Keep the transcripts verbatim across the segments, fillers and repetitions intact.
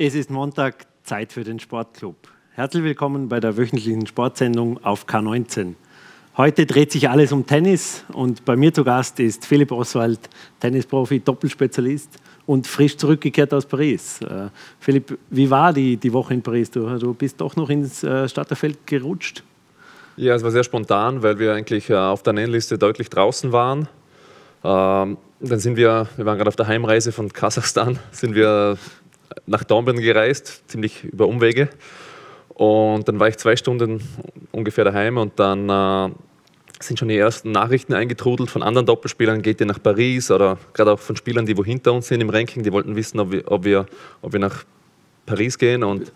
Es ist Montag, Zeit für den Sportclub. Herzlich willkommen bei der wöchentlichen Sportsendung auf K neunzehn. Heute dreht sich alles um Tennis und bei mir zu Gast ist Philipp Oswald, Tennisprofi, Doppelspezialist und frisch zurückgekehrt aus Paris. Äh, Philipp, wie war die, die Woche in Paris? Du, du bist doch noch ins äh, Starterfeld gerutscht. Ja, es war sehr spontan, weil wir eigentlich äh, auf der Nennliste deutlich draußen waren. Ähm, dann sind wir, wir waren gerade auf der Heimreise von Kasachstan, sind wir nach Dornbirn gereist, ziemlich über Umwege. Und dann war ich zwei Stunden ungefähr daheim und dann äh, sind schon die ersten Nachrichten eingetrudelt von anderen Doppelspielern, geht ihr nach Paris, oder gerade auch von Spielern, die wo hinter uns sind im Ranking, die wollten wissen, ob wir, ob wir, ob wir nach Paris gehen. Und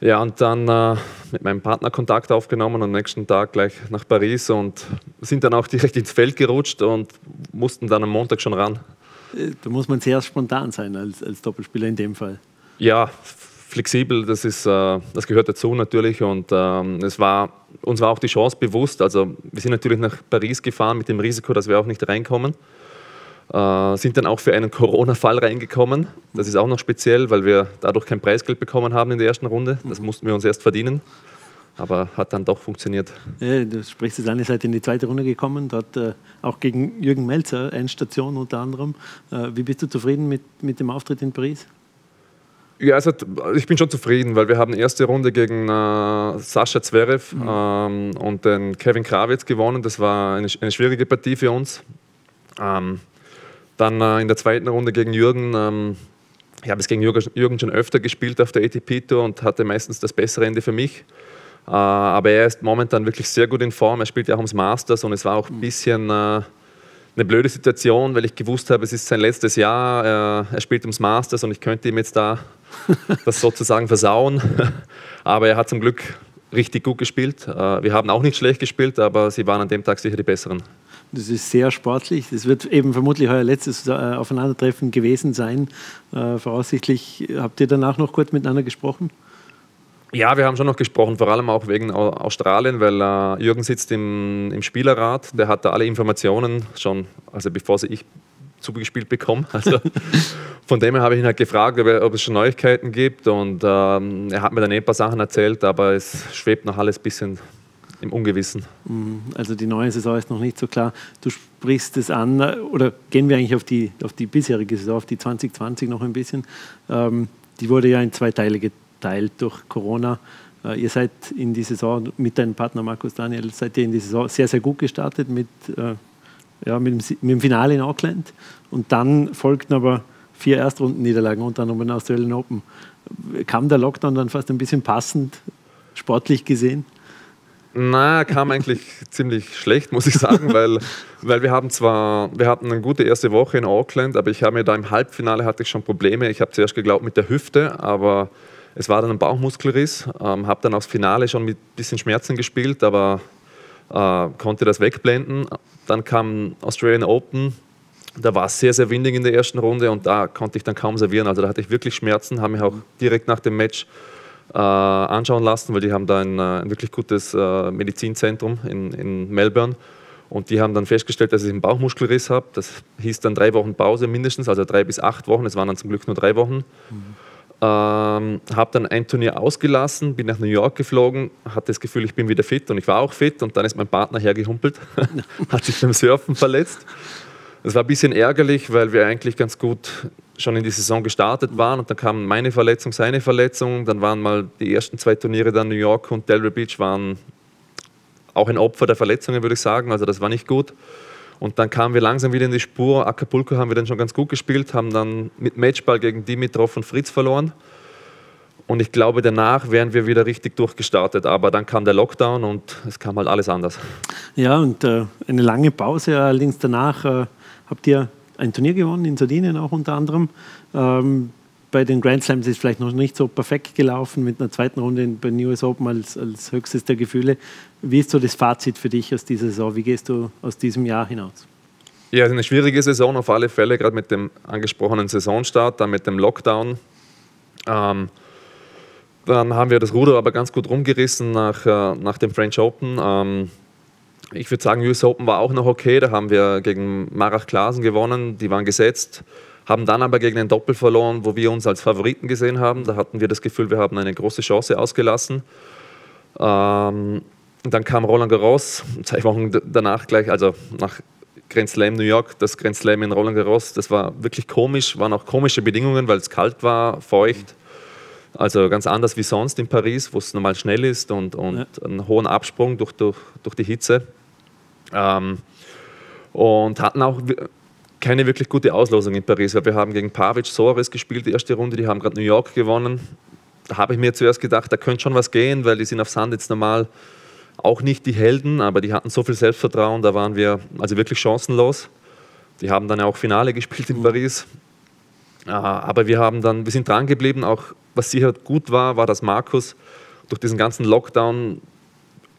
ja, und dann äh, mit meinem Partner Kontakt aufgenommen und am nächsten Tag gleich nach Paris und sind dann auch direkt ins Feld gerutscht und mussten dann am Montag schon ran. Da muss man sehr spontan sein als, als Doppelspieler in dem Fall. Ja, flexibel, das, ist, äh, das gehört dazu natürlich. Und ähm, es war, uns war auch die Chance bewusst. Also wir sind natürlich nach Paris gefahren mit dem Risiko, dass wir auch nicht reinkommen. Äh, sind dann auch für einen Corona-Fall reingekommen. Das ist auch noch speziell, weil wir dadurch kein Preisgeld bekommen haben in der ersten Runde. Das mussten wir uns erst verdienen. Aber hat dann doch funktioniert. Ja, du sprichst es an, ihr seid in die zweite Runde gekommen, dort äh, auch gegen Jürgen Melzer, Endstation unter anderem. Äh, wie bist du zufrieden mit, mit dem Auftritt in Paris? Ja, also ich bin schon zufrieden, weil wir haben die erste Runde gegen äh, Sascha Zverev mhm. ähm, und den Kevin Krawietz gewonnen. Das war eine, eine schwierige Partie für uns. Ähm, dann äh, in der zweiten Runde gegen Jürgen. Ähm, ich habe es gegen Jürgen schon öfter gespielt auf der A T P-Tour und hatte meistens das bessere Ende für mich. Uh, aber er ist momentan wirklich sehr gut in Form. Er spielt ja auch ums Masters und es war auch ein bisschen uh, eine blöde Situation, weil ich gewusst habe, es ist sein letztes Jahr. Uh, er spielt ums Masters und ich könnte ihm jetzt da das sozusagen versauen. Aber er hat zum Glück richtig gut gespielt. Uh, wir haben auch nicht schlecht gespielt, aber sie waren an dem Tag sicher die Besseren. Das ist sehr sportlich. Das wird eben vermutlich euer letztes äh, Aufeinandertreffen gewesen sein. Äh, voraussichtlich habt ihr danach noch kurz miteinander gesprochen? Ja, wir haben schon noch gesprochen, vor allem auch wegen Australien, weil äh, Jürgen sitzt im, im Spielerrat, der hat da alle Informationen schon, also bevor sie ich zugespielt bekomme. Also von dem her habe ich ihn halt gefragt, ob, er, ob es schon Neuigkeiten gibt und ähm, er hat mir dann eh ein paar Sachen erzählt, aber es schwebt noch alles ein bisschen im Ungewissen. Also die neue Saison ist noch nicht so klar. Du sprichst es an, oder gehen wir eigentlich auf die, auf die bisherige Saison, auf die zwanzig zwanzig noch ein bisschen. Ähm, die wurde ja in zwei Teile geteilt. Teilt durch Corona. Äh, ihr seid in die Saison mit deinem Partner Marcus Daniell, seid ihr in die Saison sehr, sehr gut gestartet mit, äh, ja, mit, dem, mit dem Finale in Auckland. Und dann folgten aber vier Erstrundenniederlagen, unter anderem in Australian Open. Kam der Lockdown dann fast ein bisschen passend, sportlich gesehen? Na, kam eigentlich ziemlich schlecht, muss ich sagen, weil, weil wir haben zwar, wir hatten eine gute erste Woche in Auckland, aber ich habe mir da im Halbfinale hatte ich schon Probleme. Ich habe zuerst geglaubt mit der Hüfte, aber es war dann ein Bauchmuskelriss, ähm, habe dann aufs Finale schon mit ein bisschen Schmerzen gespielt, aber äh, konnte das wegblenden. Dann kam Australian Open, da war es sehr, sehr windig in der ersten Runde und da konnte ich dann kaum servieren. Also da hatte ich wirklich Schmerzen, habe mich auch direkt nach dem Match äh, anschauen lassen, weil die haben da ein, ein wirklich gutes äh, Medizinzentrum in, in Melbourne. Und die haben dann festgestellt, dass ich einen Bauchmuskelriss habe. Das hieß dann drei Wochen Pause mindestens, also drei bis acht Wochen. Es waren dann zum Glück nur drei Wochen. Mhm. Ähm, habe dann ein Turnier ausgelassen, bin nach New York geflogen, hatte das Gefühl, ich bin wieder fit und ich war auch fit und dann ist mein Partner hergehumpelt, hat sich beim Surfen verletzt. Das war ein bisschen ärgerlich, weil wir eigentlich ganz gut schon in die Saison gestartet waren und dann kam meine Verletzung, seine Verletzung, dann waren mal die ersten zwei Turniere dann New York und Delray Beach waren auch ein Opfer der Verletzungen, würde ich sagen, also das war nicht gut. Und dann kamen wir langsam wieder in die Spur. Acapulco haben wir dann schon ganz gut gespielt, haben dann mit Matchball gegen Dimitrov und Fritz verloren. Und ich glaube, danach wären wir wieder richtig durchgestartet. Aber dann kam der Lockdown und es kam halt alles anders. Ja, und äh, eine lange Pause. Allerdings danach äh, habt ihr ein Turnier gewonnen, in Sardinien auch unter anderem. Ähm, bei den Grand Slams ist es vielleicht noch nicht so perfekt gelaufen, mit einer zweiten Runde bei den U S Open als, als höchstes der Gefühle. Wie ist so das Fazit für dich aus dieser Saison? Wie gehst du aus diesem Jahr hinaus? Ja, eine schwierige Saison auf alle Fälle, gerade mit dem angesprochenen Saisonstart, dann mit dem Lockdown. Ähm, dann haben wir das Ruder aber ganz gut rumgerissen nach, äh, nach dem French Open. Ähm, ich würde sagen, U S Open war auch noch okay, da haben wir gegen Marach Klasen gewonnen, die waren gesetzt. haben dann aber gegen ein Doppel verloren, wo wir uns als Favoriten gesehen haben. Da hatten wir das Gefühl, wir haben eine große Chance ausgelassen. Ähm, dann kam Roland Garros, zwei Wochen danach gleich, also nach Grand Slam New York, das Grand Slam in Roland Garros, das war wirklich komisch, waren auch komische Bedingungen, weil es kalt war, feucht. Also ganz anders wie sonst in Paris, wo es normal schnell ist und, und ja. einen hohen Absprung durch, durch, durch die Hitze. Ähm, und hatten auch keine wirklich gute Auslosung in Paris, weil wir haben gegen Pavic Soares gespielt, die erste Runde, die haben gerade New York gewonnen. Da habe ich mir zuerst gedacht, da könnte schon was gehen, weil die sind auf Sand jetzt normal auch nicht die Helden, aber die hatten so viel Selbstvertrauen, da waren wir also wirklich chancenlos. Die haben dann ja auch Finale gespielt in Paris. Aber wir haben dann, wir sind dran geblieben, auch was sicher gut war, war, dass Markus durch diesen ganzen Lockdown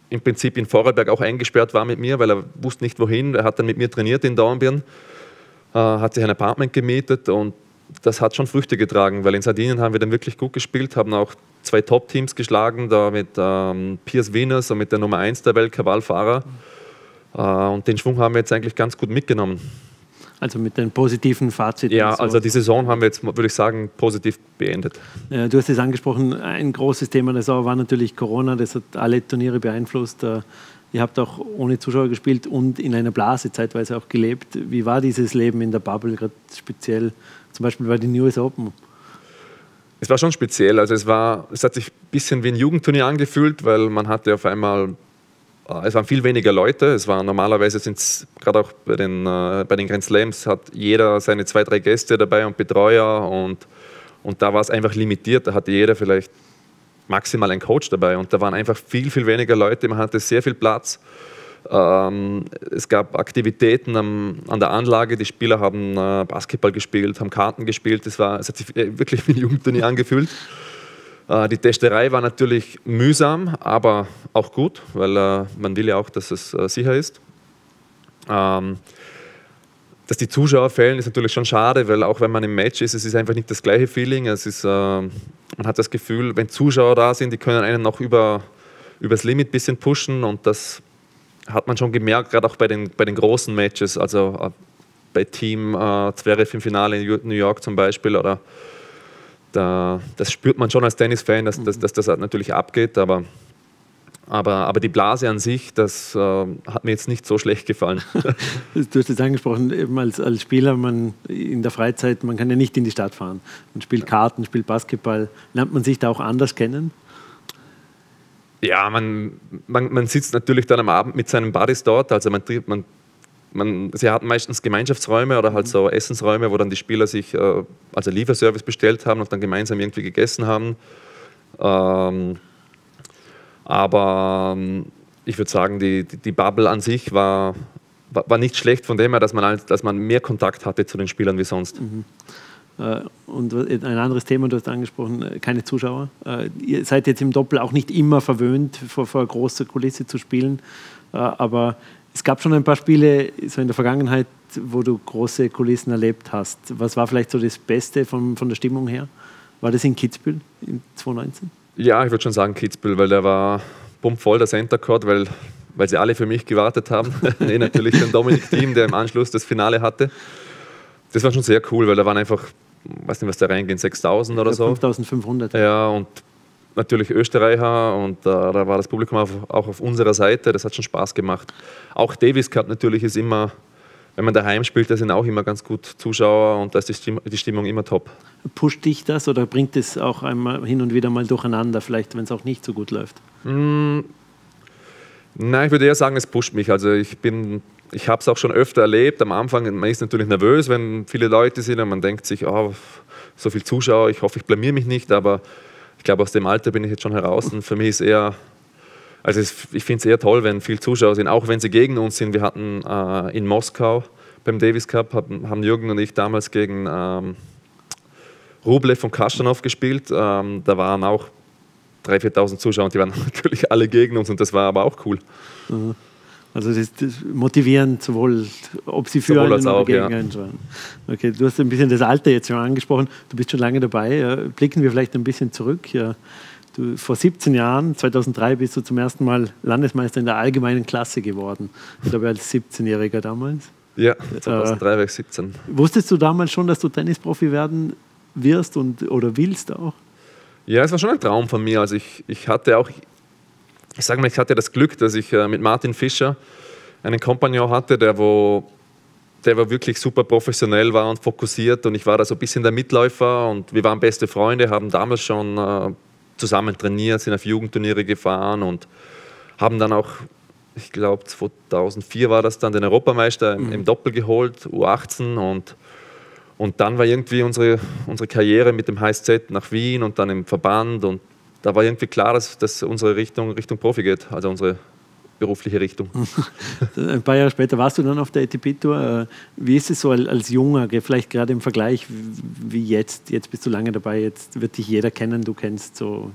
im Prinzip in Vorarlberg auch eingesperrt war mit mir, weil er wusste nicht wohin, er hat dann mit mir trainiert in Dornbirn, hat sich ein Apartment gemietet und das hat schon Früchte getragen, weil in Sardinien haben wir dann wirklich gut gespielt, haben auch zwei Top-Teams geschlagen, da mit ähm, Piers Wieners und mit der Nummer eins der Welt, Kawalfahrer. Mhm. Äh, und den Schwung haben wir jetzt eigentlich ganz gut mitgenommen. Also mit den positiven Fazit. Ja, so. Also die Saison haben wir jetzt, würde ich sagen, positiv beendet. Ja, du hast es angesprochen, ein großes Thema der Saison war natürlich Corona, das hat alle Turniere beeinflusst. Ihr habt auch ohne Zuschauer gespielt und in einer Blase zeitweise auch gelebt. Wie war dieses Leben in der Bubble, gerade speziell zum Beispiel bei den U S Open? Es war schon speziell. Also es, war, es hat sich ein bisschen wie ein Jugendturnier angefühlt, weil man hatte auf einmal, es waren viel weniger Leute. Es war normalerweise, gerade auch bei den, äh, bei den Grand Slams, hat jeder seine zwei, drei Gäste dabei und Betreuer. Und, und da war es einfach limitiert. Da hatte jeder vielleicht maximal ein Coach dabei und da waren einfach viel, viel weniger Leute, man hatte sehr viel Platz. Ähm, es gab Aktivitäten am, an der Anlage, die Spieler haben äh, Basketball gespielt, haben Karten gespielt, das war, es hat sich wirklich wie ein Jugendturnier angefühlt. Äh, die Testerei war natürlich mühsam, aber auch gut, weil äh, man will ja auch, dass es äh, sicher ist. Ähm, Dass die Zuschauer fehlen, ist natürlich schon schade, weil auch wenn man im Match ist, es ist einfach nicht das gleiche Feeling. Es ist, äh, man hat das Gefühl, wenn Zuschauer da sind, die können einen noch über, übers Limit ein bisschen pushen. Und das hat man schon gemerkt, gerade auch bei den, bei den großen Matches, also äh, bei Team äh, Zverev im Finale in New York zum Beispiel. Oder da, das spürt man schon als Tennis-Fan, dass, dass, dass das natürlich abgeht. Aber Aber, aber die Blase an sich, das äh, hat mir jetzt nicht so schlecht gefallen. Du hast es angesprochen, eben als, als Spieler man in der Freizeit, man kann ja nicht in die Stadt fahren. Man spielt Karten, spielt Basketball. Lernt man sich da auch anders kennen? Ja, man, man, man sitzt natürlich dann am Abend mit seinen Buddies dort. Also man, man, man, sie hatten meistens Gemeinschaftsräume oder halt so Essensräume, wo dann die Spieler sich äh, also Lieferservice bestellt haben und dann gemeinsam irgendwie gegessen haben. Ähm, Aber ich würde sagen, die, die Bubble an sich war, war nicht schlecht von dem her, dass man, dass man mehr Kontakt hatte zu den Spielern wie sonst. Mhm. Und ein anderes Thema, du hast angesprochen, keine Zuschauer. Ihr seid jetzt im Doppel auch nicht immer verwöhnt, vor, vor großer Kulisse zu spielen. Aber es gab schon ein paar Spiele so in der Vergangenheit, wo du große Kulissen erlebt hast. Was war vielleicht so das Beste von, von der Stimmung her? War das in Kitzbühel in zwanzig neunzehn? Ja, ich würde schon sagen Kitzbühel, weil der war pumpvoll, der Center Court, weil, weil sie alle für mich gewartet haben. Nee, natürlich den Dominik Thiem, der im Anschluss das Finale hatte. Das war schon sehr cool, weil da waren einfach, ich weiß nicht, was da reingehen, sechstausend oder so. fünftausendfünfhundert. Ja, und natürlich Österreicher und äh, da war das Publikum auf, auch auf unserer Seite. Das hat schon Spaß gemacht. Auch Davis Cup natürlich ist immer, wenn man daheim spielt, da sind auch immer ganz gut Zuschauer und da ist die Stimmung, die Stimmung immer top. Pusht dich das oder bringt es auch einmal hin und wieder mal durcheinander, vielleicht, wenn es auch nicht so gut läuft? Mmh, nein, ich würde eher sagen, es pusht mich. Also ich bin, ich habe es auch schon öfter erlebt. Am Anfang, man ist natürlich nervös, wenn viele Leute sind und man denkt sich, oh, so viele Zuschauer, ich hoffe, ich blamiere mich nicht, aber ich glaube, aus dem Alter bin ich jetzt schon heraus und für mich ist eher... Also ich finde es eher toll, wenn viele Zuschauer sind, auch wenn sie gegen uns sind. Wir hatten äh, in Moskau beim Davis Cup, haben, haben Jürgen und ich damals gegen ähm, Rublev und Khachanov gespielt. Ähm, da waren auch dreitausend, viertausend Zuschauer und die waren natürlich alle gegen uns und das war aber auch cool. Mhm. Also das, das motivierend, sowohl ob sie für sowohl einen oder auch, gegen einen waren. Ja. Okay, du hast ein bisschen das Alter jetzt schon angesprochen, du bist schon lange dabei. Ja. Blicken wir vielleicht ein bisschen zurück. Ja. Du, vor siebzehn Jahren, zweitausenddrei, bist du zum ersten Mal Landesmeister in der allgemeinen Klasse geworden. Ich glaube, als siebzehnjähriger damals. Ja, zweitausenddrei äh, war ich siebzehn. Wusstest du damals schon, dass du Tennisprofi werden wirst und, oder willst auch? Ja, es war schon ein Traum von mir. Also ich, ich hatte auch, ich sage mal, ich hatte das Glück, dass ich äh, mit Martin Fischer einen Kompagnon hatte, der wo der war wirklich super professionell war und fokussiert, und ich war da so ein bisschen der Mitläufer, und wir waren beste Freunde, haben damals schon äh, zusammen trainiert, sind auf Jugendturniere gefahren und haben dann auch, ich glaube zweitausendvier war das dann, den Europameister im, im Doppel geholt, U achtzehn, und, und dann war irgendwie unsere, unsere Karriere mit dem H S Z nach Wien und dann im Verband, und da war irgendwie klar, dass, dass unsere Richtung Richtung Profi geht, also unsere berufliche Richtung. Ein paar Jahre später warst du dann auf der A T P-Tour. Wie ist es so als Junger, vielleicht gerade im Vergleich wie jetzt? Jetzt bist du lange dabei, jetzt wird dich jeder kennen, du kennst so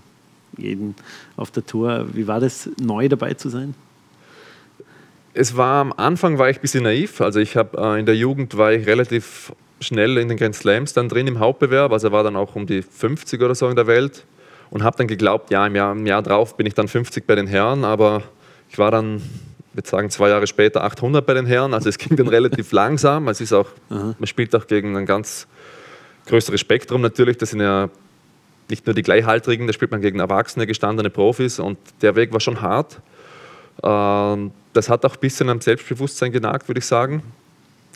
jeden auf der Tour. Wie war das, neu dabei zu sein? Es war, am Anfang war ich ein bisschen naiv. Also ich habe in der Jugend war ich relativ schnell in den Grand Slams dann drin im Hauptbewerb. Also war dann auch um die fünfzig oder so in der Welt und habe dann geglaubt, ja, im Jahr, im Jahr drauf bin ich dann fünfzig bei den Herren, aber ich war dann, ich würde sagen, zwei Jahre später achthundert bei den Herren, also es ging dann relativ langsam. Es ist auch, aha, man spielt auch gegen ein ganz größeres Spektrum natürlich, das sind ja nicht nur die Gleichhaltrigen, da spielt man gegen erwachsene, gestandene Profis, und der Weg war schon hart. Das hat auch ein bisschen am Selbstbewusstsein genagt, würde ich sagen.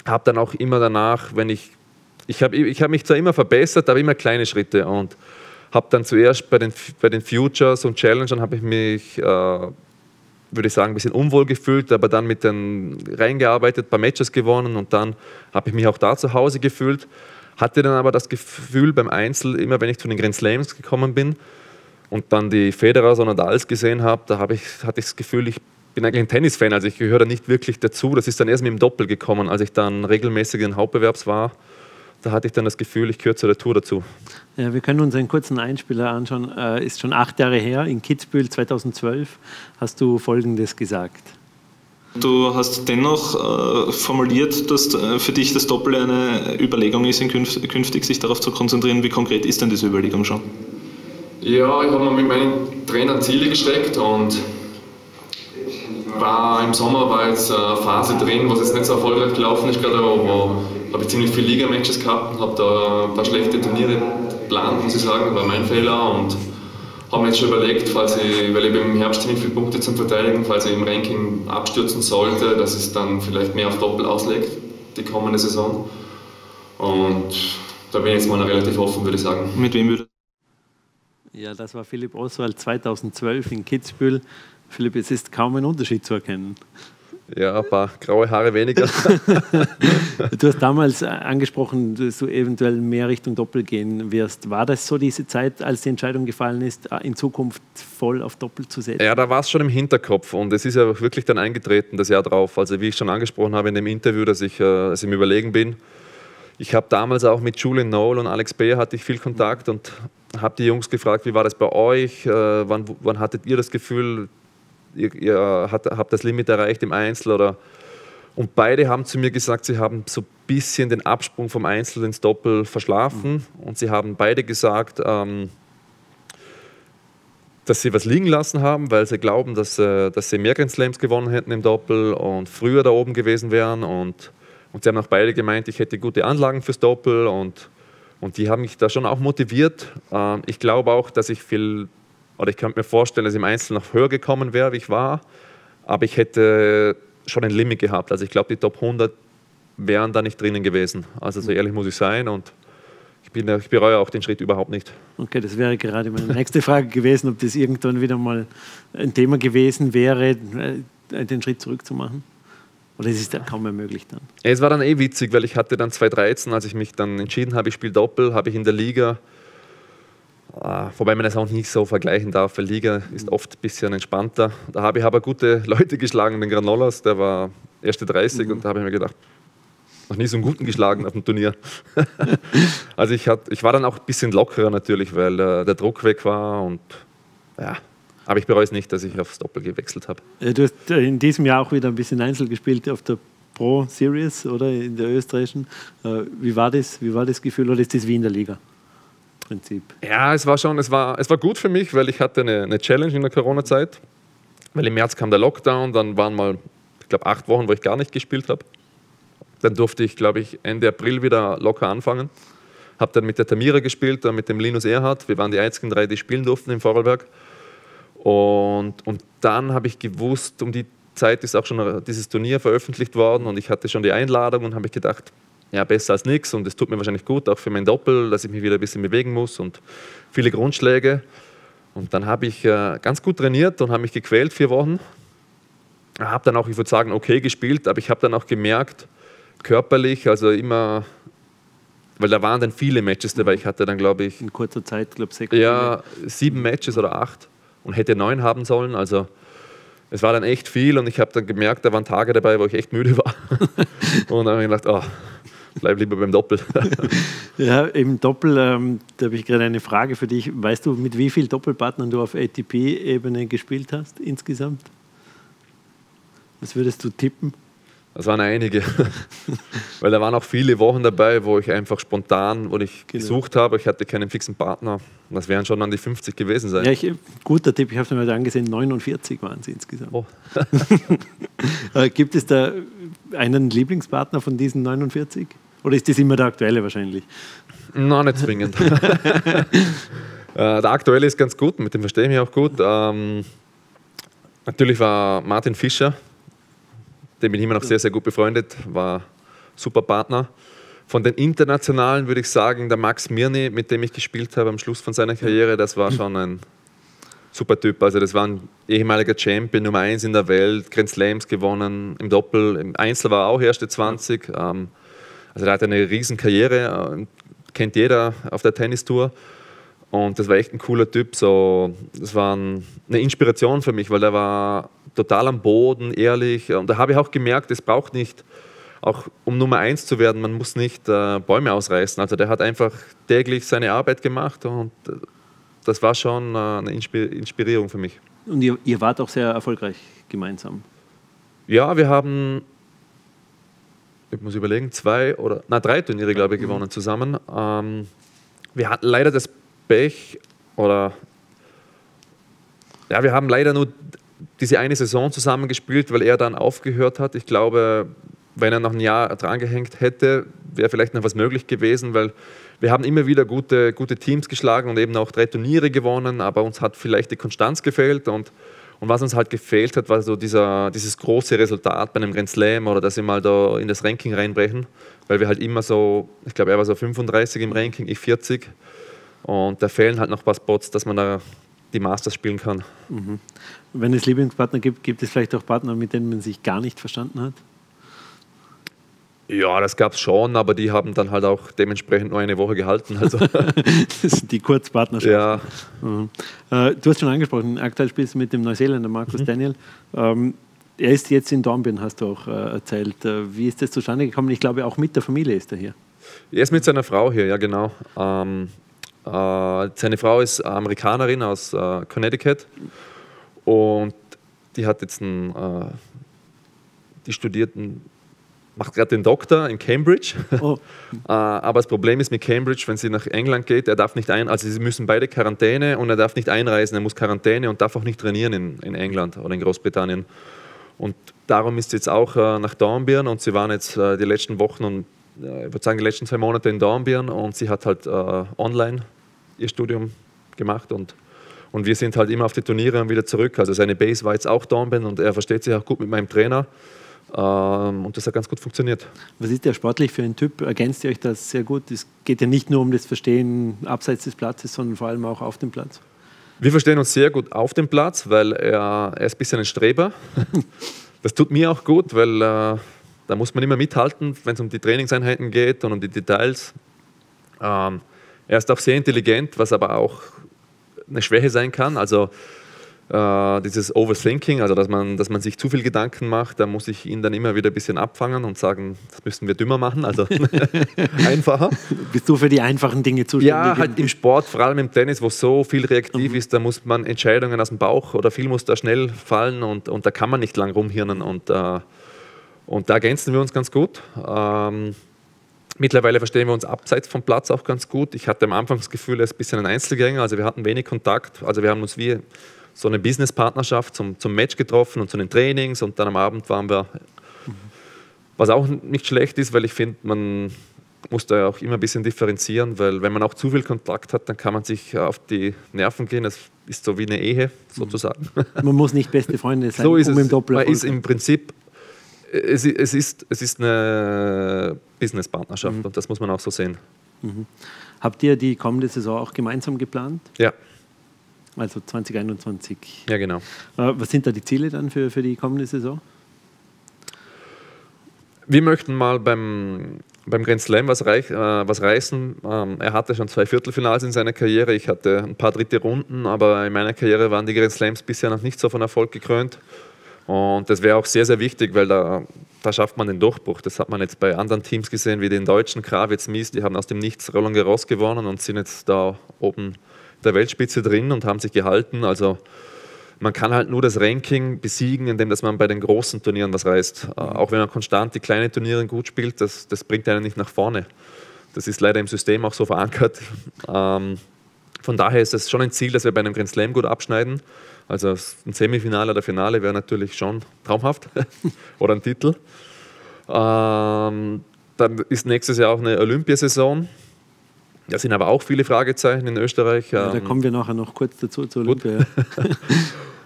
Ich habe dann auch immer danach, wenn ich, ich habe ich hab mich zwar immer verbessert, aber immer kleine Schritte, und habe dann zuerst bei den, bei den Futures und Challengern habe ich mich, äh, würde ich sagen, ein bisschen unwohl gefühlt, aber dann mit den reingearbeitet, ein paar Matches gewonnen, und dann habe ich mich auch da zu Hause gefühlt. Hatte dann aber das Gefühl beim Einzel, immer wenn ich zu den Grand Slams gekommen bin und dann die Federer und Nadals gesehen habe, da hab ich, hatte ich das Gefühl, ich bin eigentlich ein Tennisfan, also ich gehöre da nicht wirklich dazu. Das ist dann erst mit dem Doppel gekommen, als ich dann regelmäßig in den Hauptbewerbs war. Da hatte ich dann das Gefühl, ich gehöre zu der Tour dazu. Ja, wir können uns einen kurzen Einspieler anschauen. Äh, ist schon acht Jahre her, in Kitzbühel zweitausendzwölf hast du Folgendes gesagt. Du hast dennoch äh, formuliert, dass äh, für dich das Doppel eine Überlegung ist, in künft, künftig sich darauf zu konzentrieren. Wie konkret ist denn diese Überlegung schon? Ja, ich habe mir mit meinen Trainern Ziele gesteckt und war, im Sommer war jetzt eine Phase drin, was jetzt nicht so erfolgreich gelaufen ist, gerade wo habe ich ziemlich viele Liga-Matches gehabt und habe da ein paar schlechte Turniere geplant, muss ich sagen, war mein Fehler, und habe mir jetzt schon überlegt, falls ich, weil ich im Herbst ziemlich viele Punkte zum Verteidigen, falls ich im Ranking abstürzen sollte, dass es dann vielleicht mehr auf Doppel auslegt, die kommende Saison, und da bin ich jetzt mal relativ offen, würde ich sagen. Mit wem würde? Ja, das war Philipp Oswald zweitausendzwölf in Kitzbühel. Philipp, es ist kaum ein Unterschied zu erkennen. Ja, ein paar graue Haare weniger. Du hast damals angesprochen, dass du eventuell mehr Richtung Doppel gehen wirst. War das so diese Zeit, als die Entscheidung gefallen ist, in Zukunft voll auf Doppel zu setzen? Ja, da war es schon im Hinterkopf, und es ist ja wirklich dann eingetreten, das Jahr drauf. Also wie ich schon angesprochen habe in dem Interview, dass ich, äh, dass ich im Überlegen bin. Ich habe damals auch mit Julian Knowle und Alex Peya hatte ich viel Kontakt und habe die Jungs gefragt, wie war das bei euch? Äh, wann, wann hattet ihr das Gefühl, Ihr, ihr habt das Limit erreicht im Einzel, oder? Und beide haben zu mir gesagt, sie haben so ein bisschen den Absprung vom Einzel ins Doppel verschlafen, mhm, und sie haben beide gesagt, ähm, dass sie was liegen lassen haben, weil sie glauben, dass, äh, dass sie mehr Grand Slams gewonnen hätten im Doppel und früher da oben gewesen wären, und, und sie haben auch beide gemeint, ich hätte gute Anlagen fürs Doppel, und, und die haben mich da schon auch motiviert. Ähm, ich glaube auch, dass ich viel Oder ich könnte mir vorstellen, dass ich im Einzel noch höher gekommen wäre, wie ich war. Aber ich hätte schon ein Limit gehabt. Also ich glaube, die Top hundert wären da nicht drinnen gewesen. Also so ehrlich muss ich sein, und ich, bin, ich bereue auch den Schritt überhaupt nicht. Okay, das wäre gerade meine nächste Frage gewesen, ob das irgendwann wieder mal ein Thema gewesen wäre, den Schritt zurückzumachen. Oder ist es dann kaum mehr möglich dann? Es war dann eh witzig, weil ich hatte dann zweitausenddreizehn, als ich mich dann entschieden habe, ich spiele Doppel, habe ich in der Liga, wobei man das auch nicht so vergleichen darf, weil Liga ist oft ein bisschen entspannter. Da habe ich aber gute Leute geschlagen, den Granolas, der war erste dreißig, mhm, und da habe ich mir gedacht, noch nie so einen guten geschlagen auf dem Turnier. Also ich, hat, ich war dann auch ein bisschen lockerer natürlich, weil äh, der Druck weg war, und ja, aber ich bereue es nicht, dass ich aufs Doppel gewechselt habe. Du hast in diesem Jahr auch wieder ein bisschen Einzel gespielt auf der Pro Series, oder, in der österreichischen. Wie war das, wie war das Gefühl, oder ist das wie in der Liga? Prinzip. Ja, es war schon, es war, es war gut für mich, weil ich hatte eine, eine Challenge in der Corona-Zeit, weil im März kam der Lockdown, dann waren mal, ich glaube, acht Wochen, wo ich gar nicht gespielt habe. Dann durfte ich, glaube ich, Ende April wieder locker anfangen. Habe dann mit der Tamira gespielt, dann mit dem Linus Erhardt. Wir waren die einzigen drei, die spielen durften im Vorarlberg. Und, und dann habe ich gewusst, um die Zeit ist auch schon dieses Turnier veröffentlicht worden und ich hatte schon die Einladung und habe ich gedacht, ja, besser als nichts und es tut mir wahrscheinlich gut, auch für mein Doppel, dass ich mich wieder ein bisschen bewegen muss und viele Grundschläge. Und dann habe ich äh, ganz gut trainiert und habe mich gequält, vier Wochen. Habe dann auch, ich würde sagen, okay gespielt, aber ich habe dann auch gemerkt, körperlich, also immer, weil da waren dann viele Matches dabei. Ich hatte dann, glaube ich, in kurzer Zeit, glaube ich, sechs. Ja, sieben Matches oder acht und hätte neun haben sollen. Also es war dann echt viel und ich habe dann gemerkt, da waren Tage dabei, wo ich echt müde war. Und dann habe ich gedacht, oh, bleib lieber beim Doppel. Ja, im Doppel, ähm, da habe ich gerade eine Frage für dich. Weißt du, mit wie vielen Doppelpartnern du auf A T P-Ebene gespielt hast insgesamt? Was würdest du tippen? Das waren einige, weil da waren auch viele Wochen dabei, wo ich einfach spontan, wo ich genau. gesucht habe, ich hatte keinen fixen Partner. Das wären schon an die fünfzig gewesen sein. Ja, ich, guter Tipp, ich habe es mir heute angesehen, neunundvierzig waren sie insgesamt. Oh. Gibt es da einen Lieblingspartner von diesen neunundvierzig? Oder ist das immer der aktuelle wahrscheinlich? Nein, nicht zwingend. Der aktuelle ist ganz gut, mit dem verstehe ich mich auch gut. Ähm, natürlich war Martin Fischer, den bin ich immer noch sehr, sehr gut befreundet, war super Partner. Von den Internationalen würde ich sagen, der Max Mirnyi, mit dem ich gespielt habe am Schluss von seiner Karriere, das war schon ein super Typ. Also das war ein ehemaliger Champion, Nummer eins in der Welt, Grand Slams gewonnen, im Doppel, im Einzel war er auch erste zwanzig. Also er hat eine riesen Karriere, kennt jeder auf der Tennistour. Und das war echt ein cooler Typ. So, das war ein, eine Inspiration für mich, weil er war total am Boden, ehrlich. Und da habe ich auch gemerkt, es braucht nicht, auch um Nummer eins zu werden, man muss nicht äh, Bäume ausreißen. Also der hat einfach täglich seine Arbeit gemacht und äh, das war schon äh, eine Inspir- Inspirierung für mich. Und ihr, ihr wart auch sehr erfolgreich gemeinsam? Ja, wir haben, ich muss überlegen, zwei oder na, drei Turniere, glaube ich, gewonnen mhm. zusammen. Ähm, wir hatten leider das Pech oder ja, wir haben leider nur diese eine Saison zusammen gespielt, weil er dann aufgehört hat. Ich glaube, wenn er noch ein Jahr drangehängt hätte, wäre vielleicht noch was möglich gewesen, weil wir haben immer wieder gute, gute Teams geschlagen und eben auch drei Turniere gewonnen, aber uns hat vielleicht die Konstanz gefehlt und, und was uns halt gefehlt hat, war so dieser, dieses große Resultat bei einem Grand Slam oder dass wir mal da in das Ranking reinbrechen, weil wir halt immer so, ich glaube, er war so fünfunddreißig im Ranking, ich vierzig. Und da fehlen halt noch ein paar Spots, dass man da die Masters spielen kann. Mhm. Wenn es Lieblingspartner gibt, gibt es vielleicht auch Partner, mit denen man sich gar nicht verstanden hat? Ja, das gab es schon, aber die haben dann halt auch dementsprechend nur eine Woche gehalten. Also. Das sind die Kurzpartnerschaften. Ja. Mhm. Äh, du hast schon angesprochen, aktuell spielst du mit dem Neuseeländer Marcus mhm. Daniell. Ähm, er ist jetzt in Dornbirn, hast du auch äh, erzählt. Äh, wie ist das zustande gekommen? Ich glaube, auch mit der Familie ist er hier. Er ist mit seiner Frau hier, ja genau. Ähm, Seine Frau ist Amerikanerin aus äh, Connecticut und die hat jetzt einen, äh, die studiert, einen, macht gerade den Doktor in Cambridge. Oh. äh, aber das Problem ist mit Cambridge, wenn sie nach England geht, er darf nicht ein, also sie müssen beide Quarantäne und er darf nicht einreisen, er muss Quarantäne und darf auch nicht trainieren in, in England oder in Großbritannien. Und darum ist sie jetzt auch äh, nach Dornbirn und sie waren jetzt äh, die letzten Wochen und äh, ich würde sagen die letzten zwei Monate in Dornbirn und sie hat halt äh, online ihr Studium gemacht und, und wir sind halt immer auf die Turniere und wieder zurück. Also seine Base war jetzt auch Dornbirn und er versteht sich auch gut mit meinem Trainer ähm, und das hat ganz gut funktioniert. Was ist der sportlich für ein Typ? Ergänzt ihr euch das sehr gut? Es geht ja nicht nur um das Verstehen abseits des Platzes, sondern vor allem auch auf dem Platz. Wir verstehen uns sehr gut auf dem Platz, weil er, er ist ein bisschen ein Streber. Das tut mir auch gut, weil äh, da muss man immer mithalten, wenn es um die Trainingseinheiten geht und um die Details. Ähm, Er ist auch sehr intelligent, was aber auch eine Schwäche sein kann. Also äh, dieses Overthinking, also dass man, dass man sich zu viel Gedanken macht, da muss ich ihn dann immer wieder ein bisschen abfangen und sagen, das müssen wir dümmer machen, also einfacher. Bist du für die einfachen Dinge zuständig? Ja, halt im Sport, vor allem im Tennis, wo so viel reaktiv mhm. ist, da muss man Entscheidungen aus dem Bauch oder viel muss da schnell fallen und, und da kann man nicht lang rumhirnen und, äh, und da ergänzen wir uns ganz gut. Ähm, Mittlerweile verstehen wir uns abseits vom Platz auch ganz gut. Ich hatte am Anfang das Gefühl, er ist ein bisschen ein Einzelgänger, also wir hatten wenig Kontakt. Also wir haben uns wie so eine Business-Partnerschaft zum, zum Match getroffen und zu den Trainings und dann am Abend waren wir Was auch nicht schlecht ist, weil ich finde, man muss da auch immer ein bisschen differenzieren, weil wenn man auch zu viel Kontakt hat, dann kann man sich auf die Nerven gehen. Das ist so wie eine Ehe, sozusagen. Man muss nicht beste Freunde sein, so ist um es. Im Doppel man ist im Prinzip, es ist, es ist eine Business-Partnerschaft, mhm, und das muss man auch so sehen. Mhm. Habt ihr die kommende Saison auch gemeinsam geplant? Ja. Also zwanzig einundzwanzig. Ja, genau. Was sind da die Ziele dann für, für die kommende Saison? Wir möchten mal beim, beim Grand Slam was, reich, äh, was reißen. Ähm, er hatte schon zwei Viertelfinals in seiner Karriere. Ich hatte ein paar dritte Runden, aber in meiner Karriere waren die Grand Slams bisher noch nicht so von Erfolg gekrönt. Und das wäre auch sehr, sehr wichtig, weil da, da schafft man den Durchbruch. Das hat man jetzt bei anderen Teams gesehen, wie den deutschen Krawietz, Mies. Die haben aus dem Nichts Roland Garros gewonnen und sind jetzt da oben der Weltspitze drin und haben sich gehalten. Also man kann halt nur das Ranking besiegen, indem dass man bei den großen Turnieren was reißt. Äh, auch wenn man konstant die kleinen Turniere gut spielt, das, das bringt einen nicht nach vorne. Das ist leider im System auch so verankert. Ähm, von daher ist es schon ein Ziel, dass wir bei einem Grand Slam gut abschneiden. Also ein Semifinale oder Finale wäre natürlich schon traumhaft oder ein Titel. Ähm, dann ist nächstes Jahr auch eine Olympiasaison. Da sind aber auch viele Fragezeichen in Österreich. Ja, da kommen wir nachher noch kurz dazu, zur Olympia.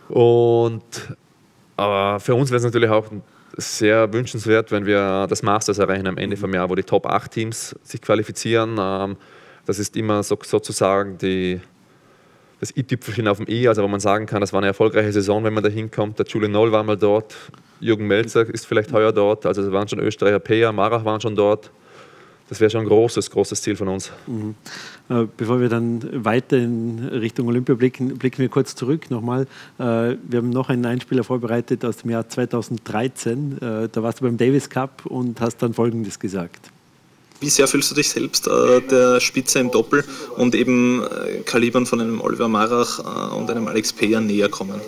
Und aber für uns wäre es natürlich auch sehr wünschenswert, wenn wir das Masters erreichen am Ende vom Jahr, wo die Top acht Teams sich qualifizieren. Das ist immer so, sozusagen die, das i-Tüpfelchen auf dem i, also wo man sagen kann, das war eine erfolgreiche Saison, wenn man da hinkommt. Der Julian Knowle war mal dort, Jürgen Melzer ist vielleicht heuer dort, also es waren schon Österreicher, Peya, Marach waren schon dort. Das wäre schon ein großes, großes Ziel von uns. Mhm. Bevor wir dann weiter in Richtung Olympia blicken, blicken wir kurz zurück nochmal. Wir haben noch einen Einspieler vorbereitet aus dem Jahr zweitausenddreizehn. Da warst du beim Davis Cup und hast dann Folgendes gesagt. Wie sehr fühlst du dich selbst äh, der Spitze im Doppel und eben äh, Kalibern von einem Oliver Marach äh, und einem Alex Peya näher kommen?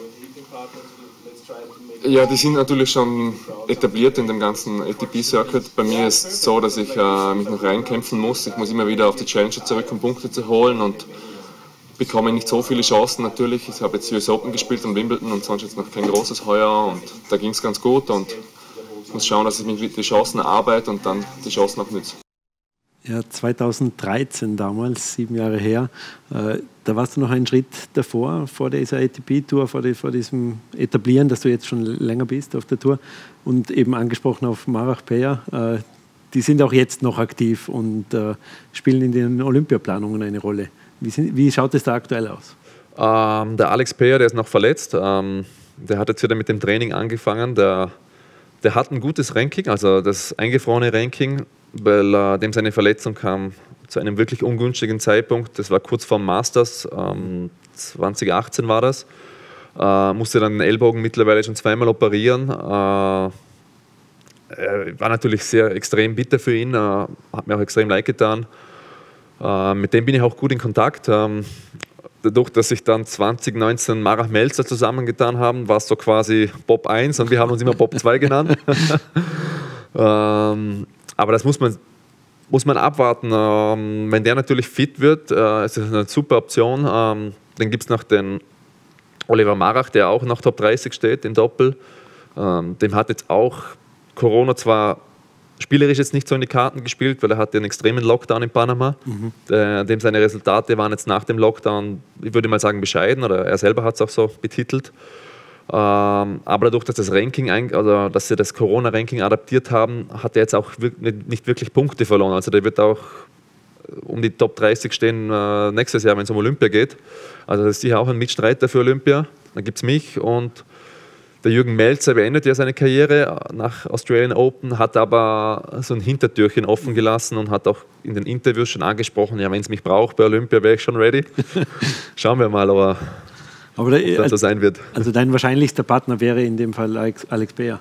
Ja, die sind natürlich schon etabliert in dem ganzen A T P-Circuit. Bei mir ist es so, dass ich äh, mich noch reinkämpfen muss. Ich muss immer wieder auf die Challenger zurück, um Punkte zu holen, und bekomme nicht so viele Chancen natürlich. Ich habe jetzt U S Open gespielt und Wimbledon und sonst jetzt noch kein großes heuer, und da ging es ganz gut, und ich muss schauen, dass ich mir die Chancen erarbeite und dann die Chancen auch nütze. Ja, zweitausenddreizehn damals, sieben Jahre her, äh, da warst du noch einen Schritt davor, vor dieser A T P-Tour, vor, die, vor diesem Etablieren, dass du jetzt schon länger bist auf der Tour, und eben angesprochen auf Marach, Peya, äh, die sind auch jetzt noch aktiv und äh, spielen in den Olympiaplanungen eine Rolle. Wie, sind, wie schaut es da aktuell aus? Ähm, der Alex Peya, der ist noch verletzt, ähm, der hat jetzt wieder mit dem Training angefangen, der, der hat ein gutes Ranking, also das eingefrorene Ranking, weil äh, dem seine Verletzung kam zu einem wirklich ungünstigen Zeitpunkt. Das war kurz vor dem Masters, ähm, zweitausendachtzehn war das. Äh, musste dann den Ellbogen mittlerweile schon zweimal operieren. Äh, war natürlich sehr extrem bitter für ihn, äh, hat mir auch extrem leid getan. Äh, mit dem bin ich auch gut in Kontakt. Ähm, dadurch, dass sich dann zwanzig neunzehn Marach Melzer zusammengetan haben, war es so quasi Bob eins und wir haben uns immer Bob zwei genannt. ähm, Aber das muss man, muss man abwarten. Ähm, wenn der natürlich fit wird, äh, ist das eine super Option. Ähm, dann gibt es noch den Oliver Marach, der auch noch Top dreißig steht im Doppel. Ähm, dem hat jetzt auch Corona zwar spielerisch jetzt nicht so in die Karten gespielt, weil er hatte einen extremen Lockdown in Panama. Mhm. Äh, dem seine Resultate waren jetzt nach dem Lockdown, ich würde mal sagen, bescheiden, oder er selber hat es auch so betitelt. Ähm, aber dadurch, dass, das Ranking, also dass sie das Corona-Ranking adaptiert haben, hat er jetzt auch nicht wirklich Punkte verloren. Also der wird auch um die Top dreißig stehen äh, nächstes Jahr, wenn es um Olympia geht. Also das ist sicher auch ein Mitstreiter für Olympia. Dann gibt es mich, und der Jürgen Melzer beendet ja seine Karriere nach Australian Open, hat aber so ein Hintertürchen offen gelassen und hat auch in den Interviews schon angesprochen, ja, wenn es mich braucht bei Olympia, wäre ich schon ready. Schauen wir mal, aber... Aber da, das so sein wird. Also dein wahrscheinlichster Partner wäre in dem Fall Alex, Alex Peya?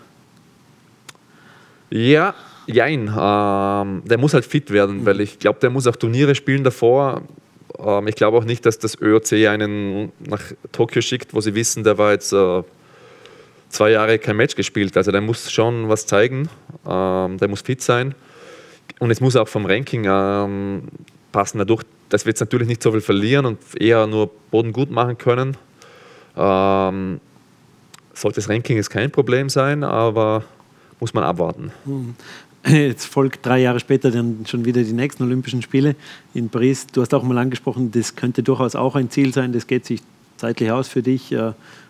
Ja, jein. Ähm, der muss halt fit werden, mhm, weil ich glaube, der muss auch Turniere spielen davor. Ähm, ich glaube auch nicht, dass das Ö O C einen nach Tokio schickt, wo sie wissen, der war jetzt äh, zwei Jahre kein Match gespielt. Also der muss schon was zeigen, ähm, der muss fit sein. Und es muss auch vom Ranking ähm, passen. Dadurch, dass wir jetzt natürlich nicht so viel verlieren und eher nur Boden gut machen können, Ähm, sollte das Ranking jetzt kein Problem sein, aber muss man abwarten. Mhm. Jetzt folgt drei Jahre später dann schon wieder die nächsten Olympischen Spiele in Paris. Du hast auch mal angesprochen, das könnte durchaus auch ein Ziel sein, das geht sich zeitlich aus für dich.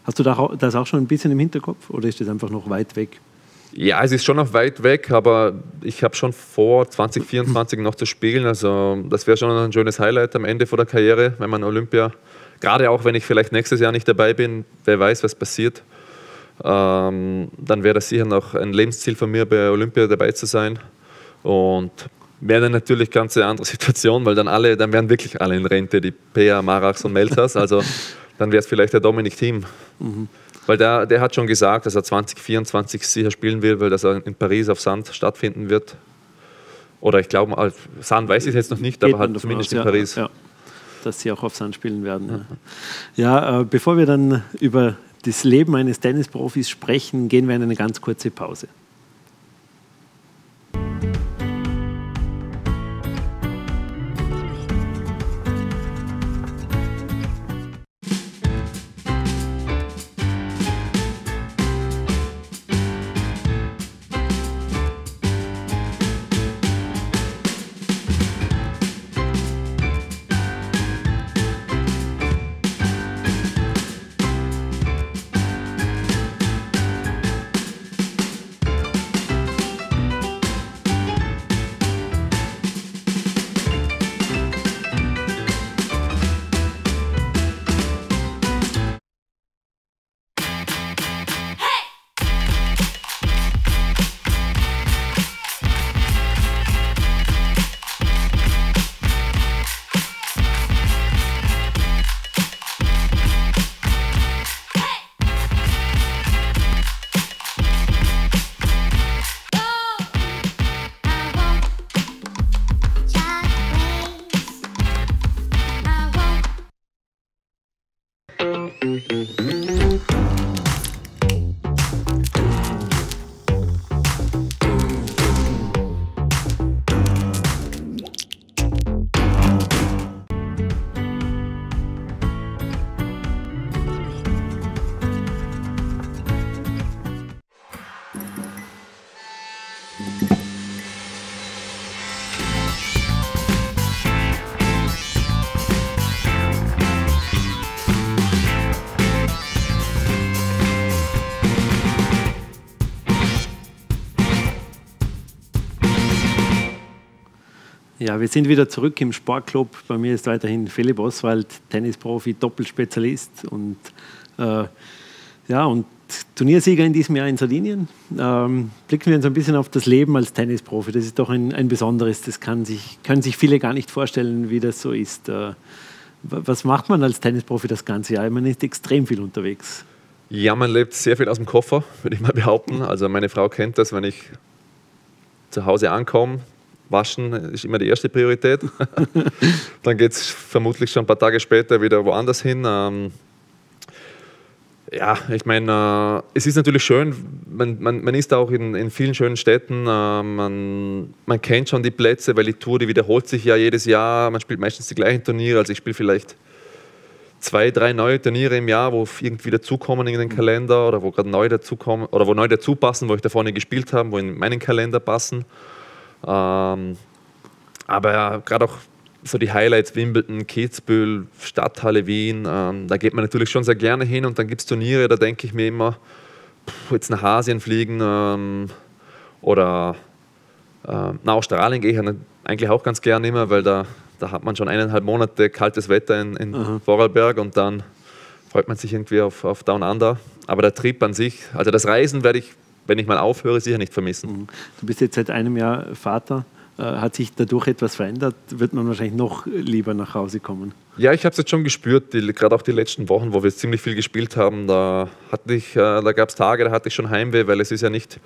Hast du das auch schon ein bisschen im Hinterkopf oder ist das einfach noch weit weg? Ja, es ist schon noch weit weg, aber ich habe schon vor, zwanzig vierundzwanzig noch zu spielen. Also das wäre schon ein schönes Highlight am Ende von der Karriere, wenn man Olympia, gerade auch wenn ich vielleicht nächstes Jahr nicht dabei bin, wer weiß, was passiert, ähm, dann wäre das sicher noch ein Lebensziel von mir, bei Olympia dabei zu sein. Und wäre dann natürlich eine ganz andere Situation, weil dann alle, dann wären wirklich alle in Rente, die Peya, Marachs und Melzers. Also dann wäre es vielleicht der Dominik Thiem. Mhm. Weil der, der hat schon gesagt, dass er zwanzig vierundzwanzig sicher spielen will, weil das in Paris auf Sand stattfinden wird. Oder ich glaube, Sand weiß ich jetzt noch nicht, aber halt zumindest aus, in Paris. Ja, ja. Dass sie auch auf Sand spielen werden. Ja, ja äh, bevor wir dann über das Leben eines Tennisprofis sprechen, gehen wir in eine ganz kurze Pause. Ja, wir sind wieder zurück im Sportclub. Bei mir ist weiterhin Philipp Oswald, Tennisprofi, Doppelspezialist und, äh, ja, und Turniersieger in diesem Jahr in Sardinien. Ähm, blicken wir uns ein bisschen auf das Leben als Tennisprofi. Das ist doch ein, ein besonderes, das kann sich, können sich viele gar nicht vorstellen, wie das so ist. Äh, was macht man als Tennisprofi das ganze Jahr? Man ist extrem viel unterwegs. Ja, man lebt sehr viel aus dem Koffer, würde ich mal behaupten. Also meine Frau kennt das, wenn ich zu Hause ankomme. Waschen ist immer die erste Priorität. Dann geht es vermutlich schon ein paar Tage später wieder woanders hin. Ähm ja, ich meine, äh, es ist natürlich schön, man, man, man ist auch in, in vielen schönen Städten, äh, man, man kennt schon die Plätze, weil die Tour, die wiederholt sich ja jedes Jahr, man spielt meistens die gleichen Turniere, also ich spiele vielleicht zwei, drei neue Turniere im Jahr, wo irgendwie dazukommen in den Kalender oder wo gerade neu dazukommen oder wo neu dazu passen, wo ich da vorne gespielt habe, wo in meinen Kalender passen. Ähm, aber ja, gerade auch so die Highlights, Wimbledon, Kitzbühel, Stadthalle Wien, ähm, da geht man natürlich schon sehr gerne hin und dann gibt es Turniere, da denke ich mir immer, pff, jetzt nach Asien fliegen ähm, oder äh, nach Australien gehe ich eigentlich auch ganz gerne immer, weil da, da hat man schon eineinhalb Monate kaltes Wetter in, in Vorarlberg und dann freut man sich irgendwie auf, auf Down Under. Aber der Trip an sich, also das Reisen werde ich, wenn ich mal aufhöre, sicher nicht vermissen. Du bist jetzt seit einem Jahr Vater. Hat sich dadurch etwas verändert? Wird man wahrscheinlich noch lieber nach Hause kommen? Ja, ich habe es jetzt schon gespürt, gerade auch die letzten Wochen, wo wir ziemlich viel gespielt haben. Da, da gab es Tage, da hatte ich schon Heimweh, weil es ist ja nicht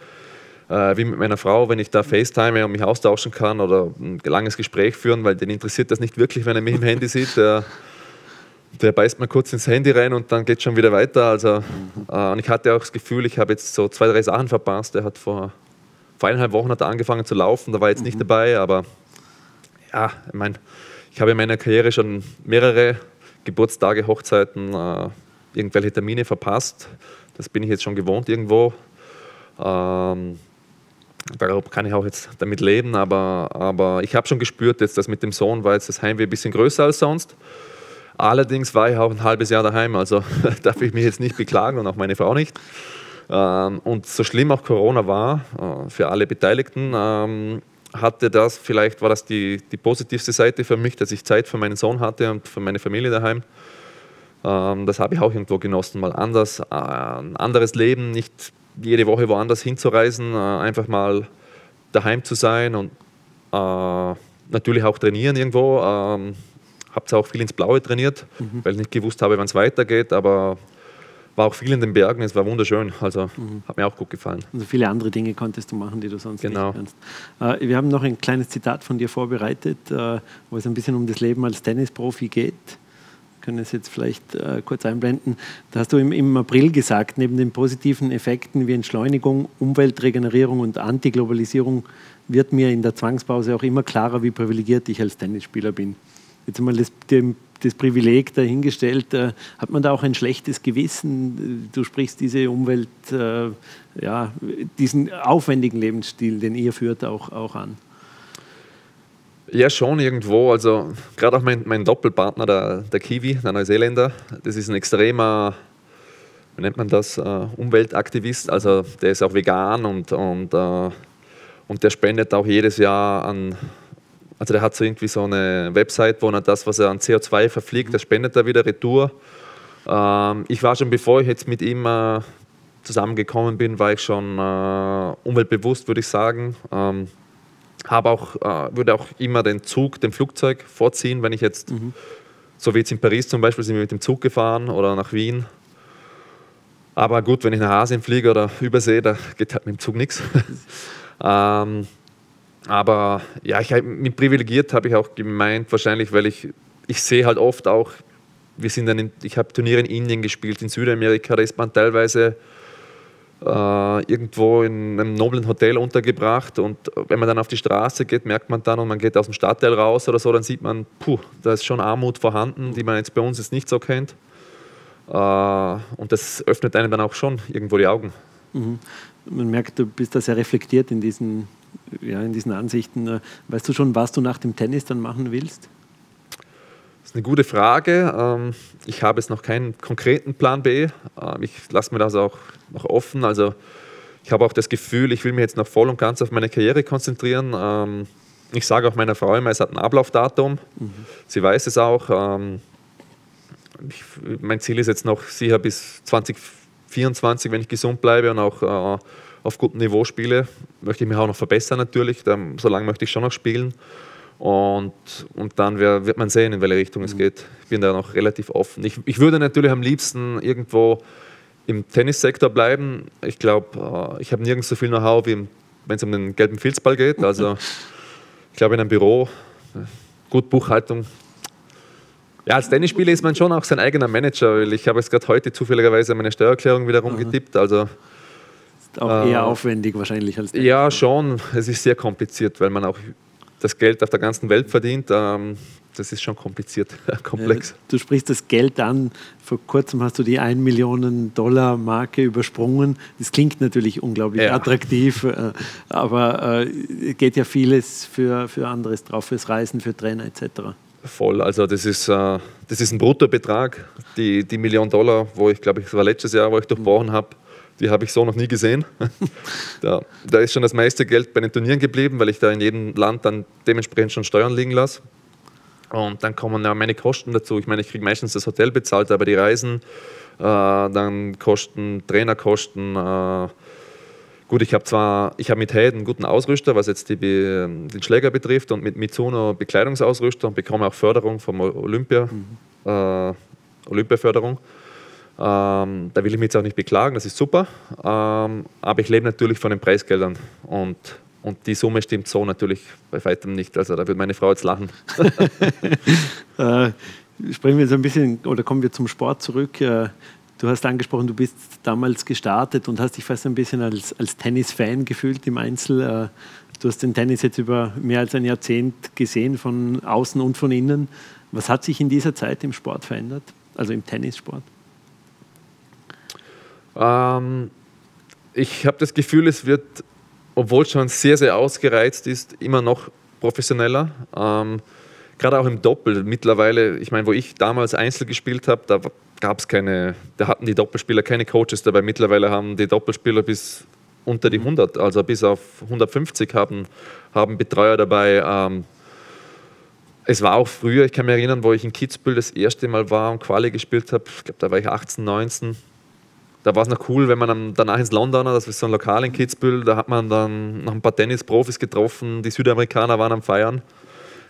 äh, wie mit meiner Frau, wenn ich da FaceTime und mich austauschen kann oder ein langes Gespräch führen, weil den interessiert das nicht wirklich, wenn er mich im Handy sieht. Der, Der beißt mal kurz ins Handy rein und dann geht es schon wieder weiter. Also, äh, und ich hatte auch das Gefühl, ich habe jetzt so zwei, drei Sachen verpasst. Er hat vor, vor eineinhalb Wochen hat er angefangen zu laufen, da war jetzt mhm. nicht dabei. Aber ja, ich meine, ich habe in meiner Karriere schon mehrere Geburtstage, Hochzeiten, äh, irgendwelche Termine verpasst. Das bin ich jetzt schon gewohnt irgendwo. Ähm, Darauf kann ich auch jetzt damit leben, aber, aber ich habe schon gespürt, jetzt, dass mit dem Sohn war jetzt das Heimweh ein bisschen größer als sonst. Allerdings war ich auch ein halbes Jahr daheim, also darf ich mich jetzt nicht beklagen und auch meine Frau nicht. Und so schlimm auch Corona war für alle Beteiligten, hatte das, vielleicht war das die, die positivste Seite für mich, dass ich Zeit für meinen Sohn hatte und für meine Familie daheim. Das habe ich auch irgendwo genossen, mal anders, ein anderes Leben, nicht jede Woche woanders hinzureisen, einfach mal daheim zu sein und natürlich auch trainieren irgendwo. Ich habe auch viel ins Blaue trainiert, mhm. weil ich nicht gewusst habe, wann es weitergeht, aber war auch viel in den Bergen, es war wunderschön, also mhm. hat mir auch gut gefallen. Also viele andere Dinge konntest du machen, die du sonst genau. nicht kannst. Äh, wir haben noch ein kleines Zitat von dir vorbereitet, äh, wo es ein bisschen um das Leben als Tennisprofi geht. Wir können es jetzt vielleicht äh, kurz einblenden. Da hast du im, im April gesagt, neben den positiven Effekten wie Entschleunigung, Umweltregenerierung und Antiglobalisierung wird mir in der Zwangspause auch immer klarer, wie privilegiert ich als Tennisspieler bin. Jetzt mal das, das Privileg dahingestellt, äh, hat man da auch ein schlechtes Gewissen? Du sprichst diese Umwelt, äh, ja, diesen aufwendigen Lebensstil, den ihr führt, auch, auch an. Ja, schon irgendwo. Also gerade auch mein, mein Doppelpartner, der, der Kiwi, der Neuseeländer, das ist ein extremer, wie nennt man das, äh, Umweltaktivist. Also der ist auch vegan und, und, äh, und der spendet auch jedes Jahr an... Also der hat so irgendwie so eine Website, wo er das, was er an C O zwei verfliegt, das spendet er wieder retour. Ähm, ich war schon, bevor ich jetzt mit ihm äh, zusammengekommen bin, war ich schon äh, umweltbewusst, würde ich sagen. Ähm, habe auch, äh, würde auch immer den Zug, den Flugzeug vorziehen, wenn ich jetzt, mhm. so wie jetzt in Paris zum Beispiel, sind wir mit dem Zug gefahren oder nach Wien. Aber gut, wenn ich nach Asien fliege oder übersee, da geht halt mit dem Zug nichts. ähm, Aber ja, ich, mit privilegiert habe ich auch gemeint, wahrscheinlich, weil ich, ich sehe halt oft auch, wir sind dann in, ich habe Turniere in Indien gespielt, in Südamerika, da ist man teilweise äh, irgendwo in einem noblen Hotel untergebracht und wenn man dann auf die Straße geht, merkt man dann und man geht aus dem Stadtteil raus oder so, dann sieht man, puh, da ist schon Armut vorhanden, die man jetzt bei uns jetzt nicht so kennt. Äh, und das öffnet einem dann auch schon irgendwo die Augen. Mhm. Man merkt, du bist da sehr reflektiert in diesen... Ja, in diesen Ansichten. Weißt du schon, was du nach dem Tennis dann machen willst? Das ist eine gute Frage. Ich habe jetzt noch keinen konkreten Plan B. Ich lasse mir das auch noch offen. Also ich habe auch das Gefühl, ich will mich jetzt noch voll und ganz auf meine Karriere konzentrieren. Ich sage auch meiner Frau immer, es hat ein Ablaufdatum. Mhm. Sie weiß es auch. Ich, mein Ziel ist jetzt noch sicher bis zwanzig vierundzwanzig, wenn ich gesund bleibe und auch auf gutem Niveau spiele, möchte ich mich auch noch verbessern natürlich, so lange möchte ich schon noch spielen und, und dann wird man sehen, in welche Richtung es geht. Ich bin da noch relativ offen. Ich, ich würde natürlich am liebsten irgendwo im Tennissektor bleiben. Ich glaube, ich habe nirgends so viel Know-how, wie wenn es um den gelben Filzball geht. Also ich glaube, in einem Büro, gut Buchhaltung. Ja, als Tennisspieler ist man schon auch sein eigener Manager, weil ich habe jetzt gerade heute zufälligerweise meine Steuererklärung wieder rumgetippt, also auch eher äh, aufwendig wahrscheinlich als Tennis. Ja, schon. Es ist sehr kompliziert, weil man auch das Geld auf der ganzen Welt verdient. Ähm, das ist schon kompliziert, komplex. Äh, du sprichst das Geld an. Vor kurzem hast du die ein Millionen Dollar Marke übersprungen. Das klingt natürlich unglaublich ja. attraktiv, äh, aber äh, geht ja vieles für, für anderes drauf, fürs Reisen, für Trainer et cetera. Voll. Also das ist, äh, das ist ein Bruttobetrag. Die, die Million Dollar, wo ich glaube, es war letztes Jahr, wo ich durchbrochen habe, die habe ich so noch nie gesehen. Da, da ist schon das meiste Geld bei den Turnieren geblieben, weil ich da in jedem Land dann dementsprechend schon Steuern liegen lasse. Und dann kommen ja meine Kosten dazu. Ich meine, ich kriege meistens das Hotel bezahlt, aber die Reisen, äh, dann Kosten, Trainerkosten. Äh, gut, ich habe zwar, ich habe mit Hey einen guten Ausrüster, was jetzt die, den Schläger betrifft, und mit Mizuno Bekleidungsausrüster und bekomme auch Förderung vom Olympia, mhm. äh, Olympiaförderung. Ähm, da will ich mich jetzt auch nicht beklagen, das ist super, ähm, aber ich lebe natürlich von den Preisgeldern und, und die Summe stimmt so natürlich bei weitem nicht, also da wird meine Frau jetzt lachen. äh, sprechen wir so ein bisschen, oder kommen wir zum Sport zurück. Äh, du hast angesprochen, du bist damals gestartet und hast dich fast ein bisschen als, als Tennis-Fan gefühlt im Einzel. Äh, du hast den Tennis jetzt über mehr als ein Jahrzehnt gesehen, von außen und von innen. Was hat sich in dieser Zeit im Sport verändert, also im Tennissport? Ich habe das Gefühl, es wird obwohl schon sehr, sehr ausgereizt ist, immer noch professioneller. Ähm, Gerade auch im Doppel mittlerweile, ich meine, wo ich damals Einzel gespielt habe, da gab es keine, da hatten die Doppelspieler keine Coaches dabei. Mittlerweile haben die Doppelspieler bis unter die hundert, also bis auf hundertfünfzig haben, haben Betreuer dabei. Ähm, es war auch früher, ich kann mich erinnern, wo ich in Kitzbühel das erste Mal war und Quali gespielt habe, ich glaube, da war ich achtzehn, neunzehn. Da war es noch cool, wenn man danach ins Londoner, das ist so ein Lokal in Kitzbühel, da hat man dann noch ein paar Tennisprofis getroffen, die Südamerikaner waren am Feiern.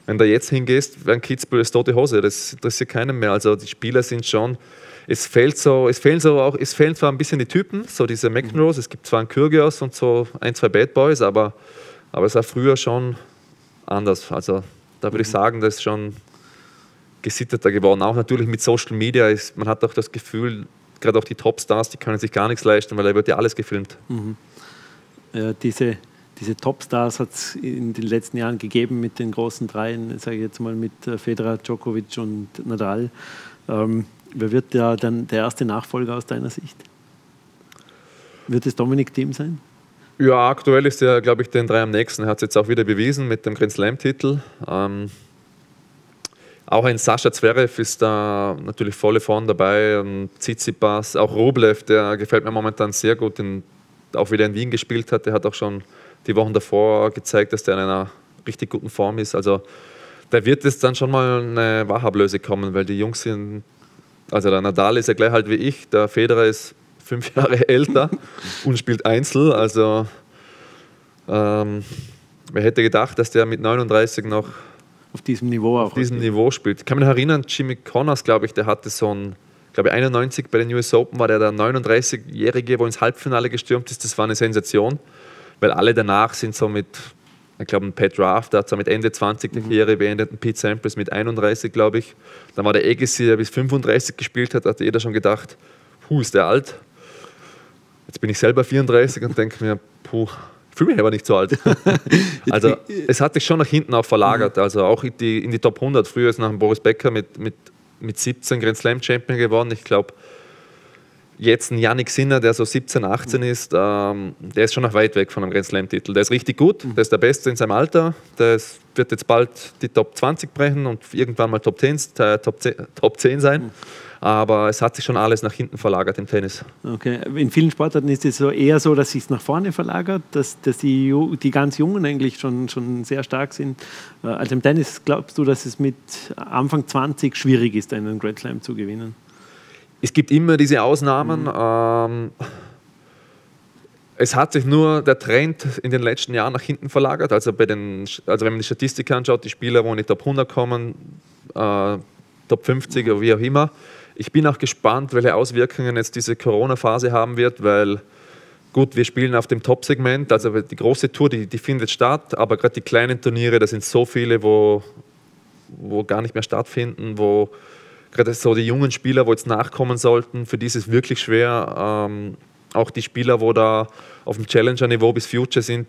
Wenn du jetzt hingehst, während Kitzbühel ist tote Hose, das interessiert keinen mehr. Also die Spieler sind schon, es fehlt so, es fehlen so auch, es fehlen zwar ein bisschen die Typen, so diese McEnroes, es gibt zwar einen Kyrgios und so ein, zwei Bad Boys, aber, aber es war früher schon anders. Also da würde ich sagen, das ist schon gesitterter geworden. Auch natürlich mit Social Media, ist, man hat auch das Gefühl, gerade auch die Topstars, die können sich gar nichts leisten, weil da wird ja alles gefilmt. Mhm. Ja, diese... Diese Topstars hat es in den letzten Jahren gegeben mit den großen Dreien, sage ich jetzt mal mit Federer, Djokovic und Nadal. Ähm, wer wird ja dann der erste Nachfolger aus deiner Sicht? Wird es Dominik Thiem sein? Ja, aktuell ist er, glaube ich, den drei am nächsten. Er hat es jetzt auch wieder bewiesen mit dem Grand Slam-Titel. Ähm, auch ein Sascha Zverev ist da natürlich volle Form dabei. Und Tsitsipas, auch Rublev, der gefällt mir momentan sehr gut. Den, auch wieder in Wien gespielt hat, der hat auch schon die Wochen davor gezeigt, dass der in einer richtig guten Form ist. Also da wird es dann schon mal eine Wachablöse kommen, weil die Jungs sind, also der Nadal ist ja gleich alt wie ich, der Federer ist fünf Jahre älter und spielt Einzel. Also ähm, wer hätte gedacht, dass der mit neununddreißig noch auf diesem Niveau, auf diesem Niveau spielt. Ich kann mich erinnern, Jimmy Connors, glaube ich, der hatte so ein, glaube ich, einundneunzig bei den U S Open war der der neununddreißigjährige, wo ins Halbfinale gestürmt ist. Das war eine Sensation. Weil alle danach sind so mit, ich glaube, ein Pat Raff, der hat so mit Ende zwanzig die Karriere mhm. beendet, ein Pete Sampras mit einunddreißig, glaube ich. Dann war der Agassi, der bis fünfunddreißig gespielt hat, hat jeder schon gedacht, puh, ist der alt. Jetzt bin ich selber vierunddreißig und denke mir, puh, ich fühle mich aber nicht so alt. Also es hat sich schon nach hinten auch verlagert, also auch in die, in die Top hundert. Früher ist nach dem Boris Becker mit, mit, mit siebzehn Grand Slam Champion geworden, ich glaube. Jetzt ein Jannik Sinner, der so siebzehn, achtzehn ist, ähm, der ist schon noch weit weg von einem Grand Slam-Titel. Der ist richtig gut, der ist der Beste in seinem Alter, der ist, wird jetzt bald die Top zwanzig brechen und irgendwann mal Top zehn, äh, Top zehn sein. Aber es hat sich schon alles nach hinten verlagert im Tennis. Okay. In vielen Sportarten ist es so eher so, dass es sich nach vorne verlagert, dass, dass die, die ganz Jungen eigentlich schon, schon sehr stark sind. Also im Tennis glaubst du, dass es mit Anfang zwanzig schwierig ist, einen Grand Slam zu gewinnen? Es gibt immer diese Ausnahmen. Mhm. Ähm, es hat sich nur der Trend in den letzten Jahren nach hinten verlagert. Also, bei den, also wenn man die Statistik anschaut, die Spieler, wo in die Top hundert kommen, äh, Top fünfzig mhm. oder wie auch immer. Ich bin auch gespannt, welche Auswirkungen jetzt diese Corona-Phase haben wird, weil gut, wir spielen auf dem Top-Segment. Also die große Tour, die, die findet statt, aber gerade die kleinen Turniere, da sind so viele, wo, wo gar nicht mehr stattfinden, wo gerade so die jungen Spieler, die jetzt nachkommen sollten, für die ist es wirklich schwer. Ähm, auch die Spieler, die da auf dem Challenger-Niveau bis Future sind,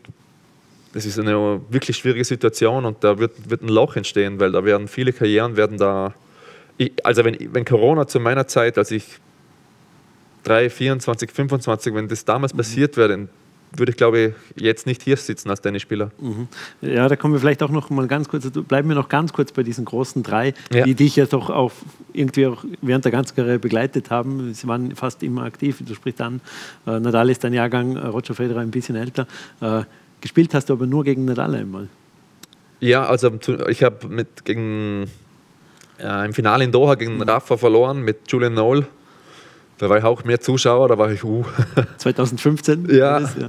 das ist eine wirklich schwierige Situation und da wird, wird ein Loch entstehen, weil da werden viele Karrieren werden da... Ich, also wenn, wenn Corona zu meiner Zeit, als ich drei, vierundzwanzig, fünfundzwanzig, wenn das damals mhm. passiert wäre, würde ich, glaube ich, jetzt nicht hier sitzen als Tennisspieler. Mhm. Ja, da kommen wir vielleicht auch noch mal ganz kurz, bleiben wir noch ganz kurz bei diesen großen drei, ja. die dich ja doch auch irgendwie auch während der ganzen Karriere begleitet haben. Sie waren fast immer aktiv, du sprichst an, äh, Nadal ist dein Jahrgang, äh, Roger Federer ein bisschen älter. Äh, gespielt hast du aber nur gegen Nadal einmal. Ja, also ich habe mit gegen äh, im Finale in Doha gegen mhm. Rafa verloren mit Julian Knowle. Da war ich auch mehr Zuschauer, da war ich uh. zweitausendfünfzehn? Ja, das, ja,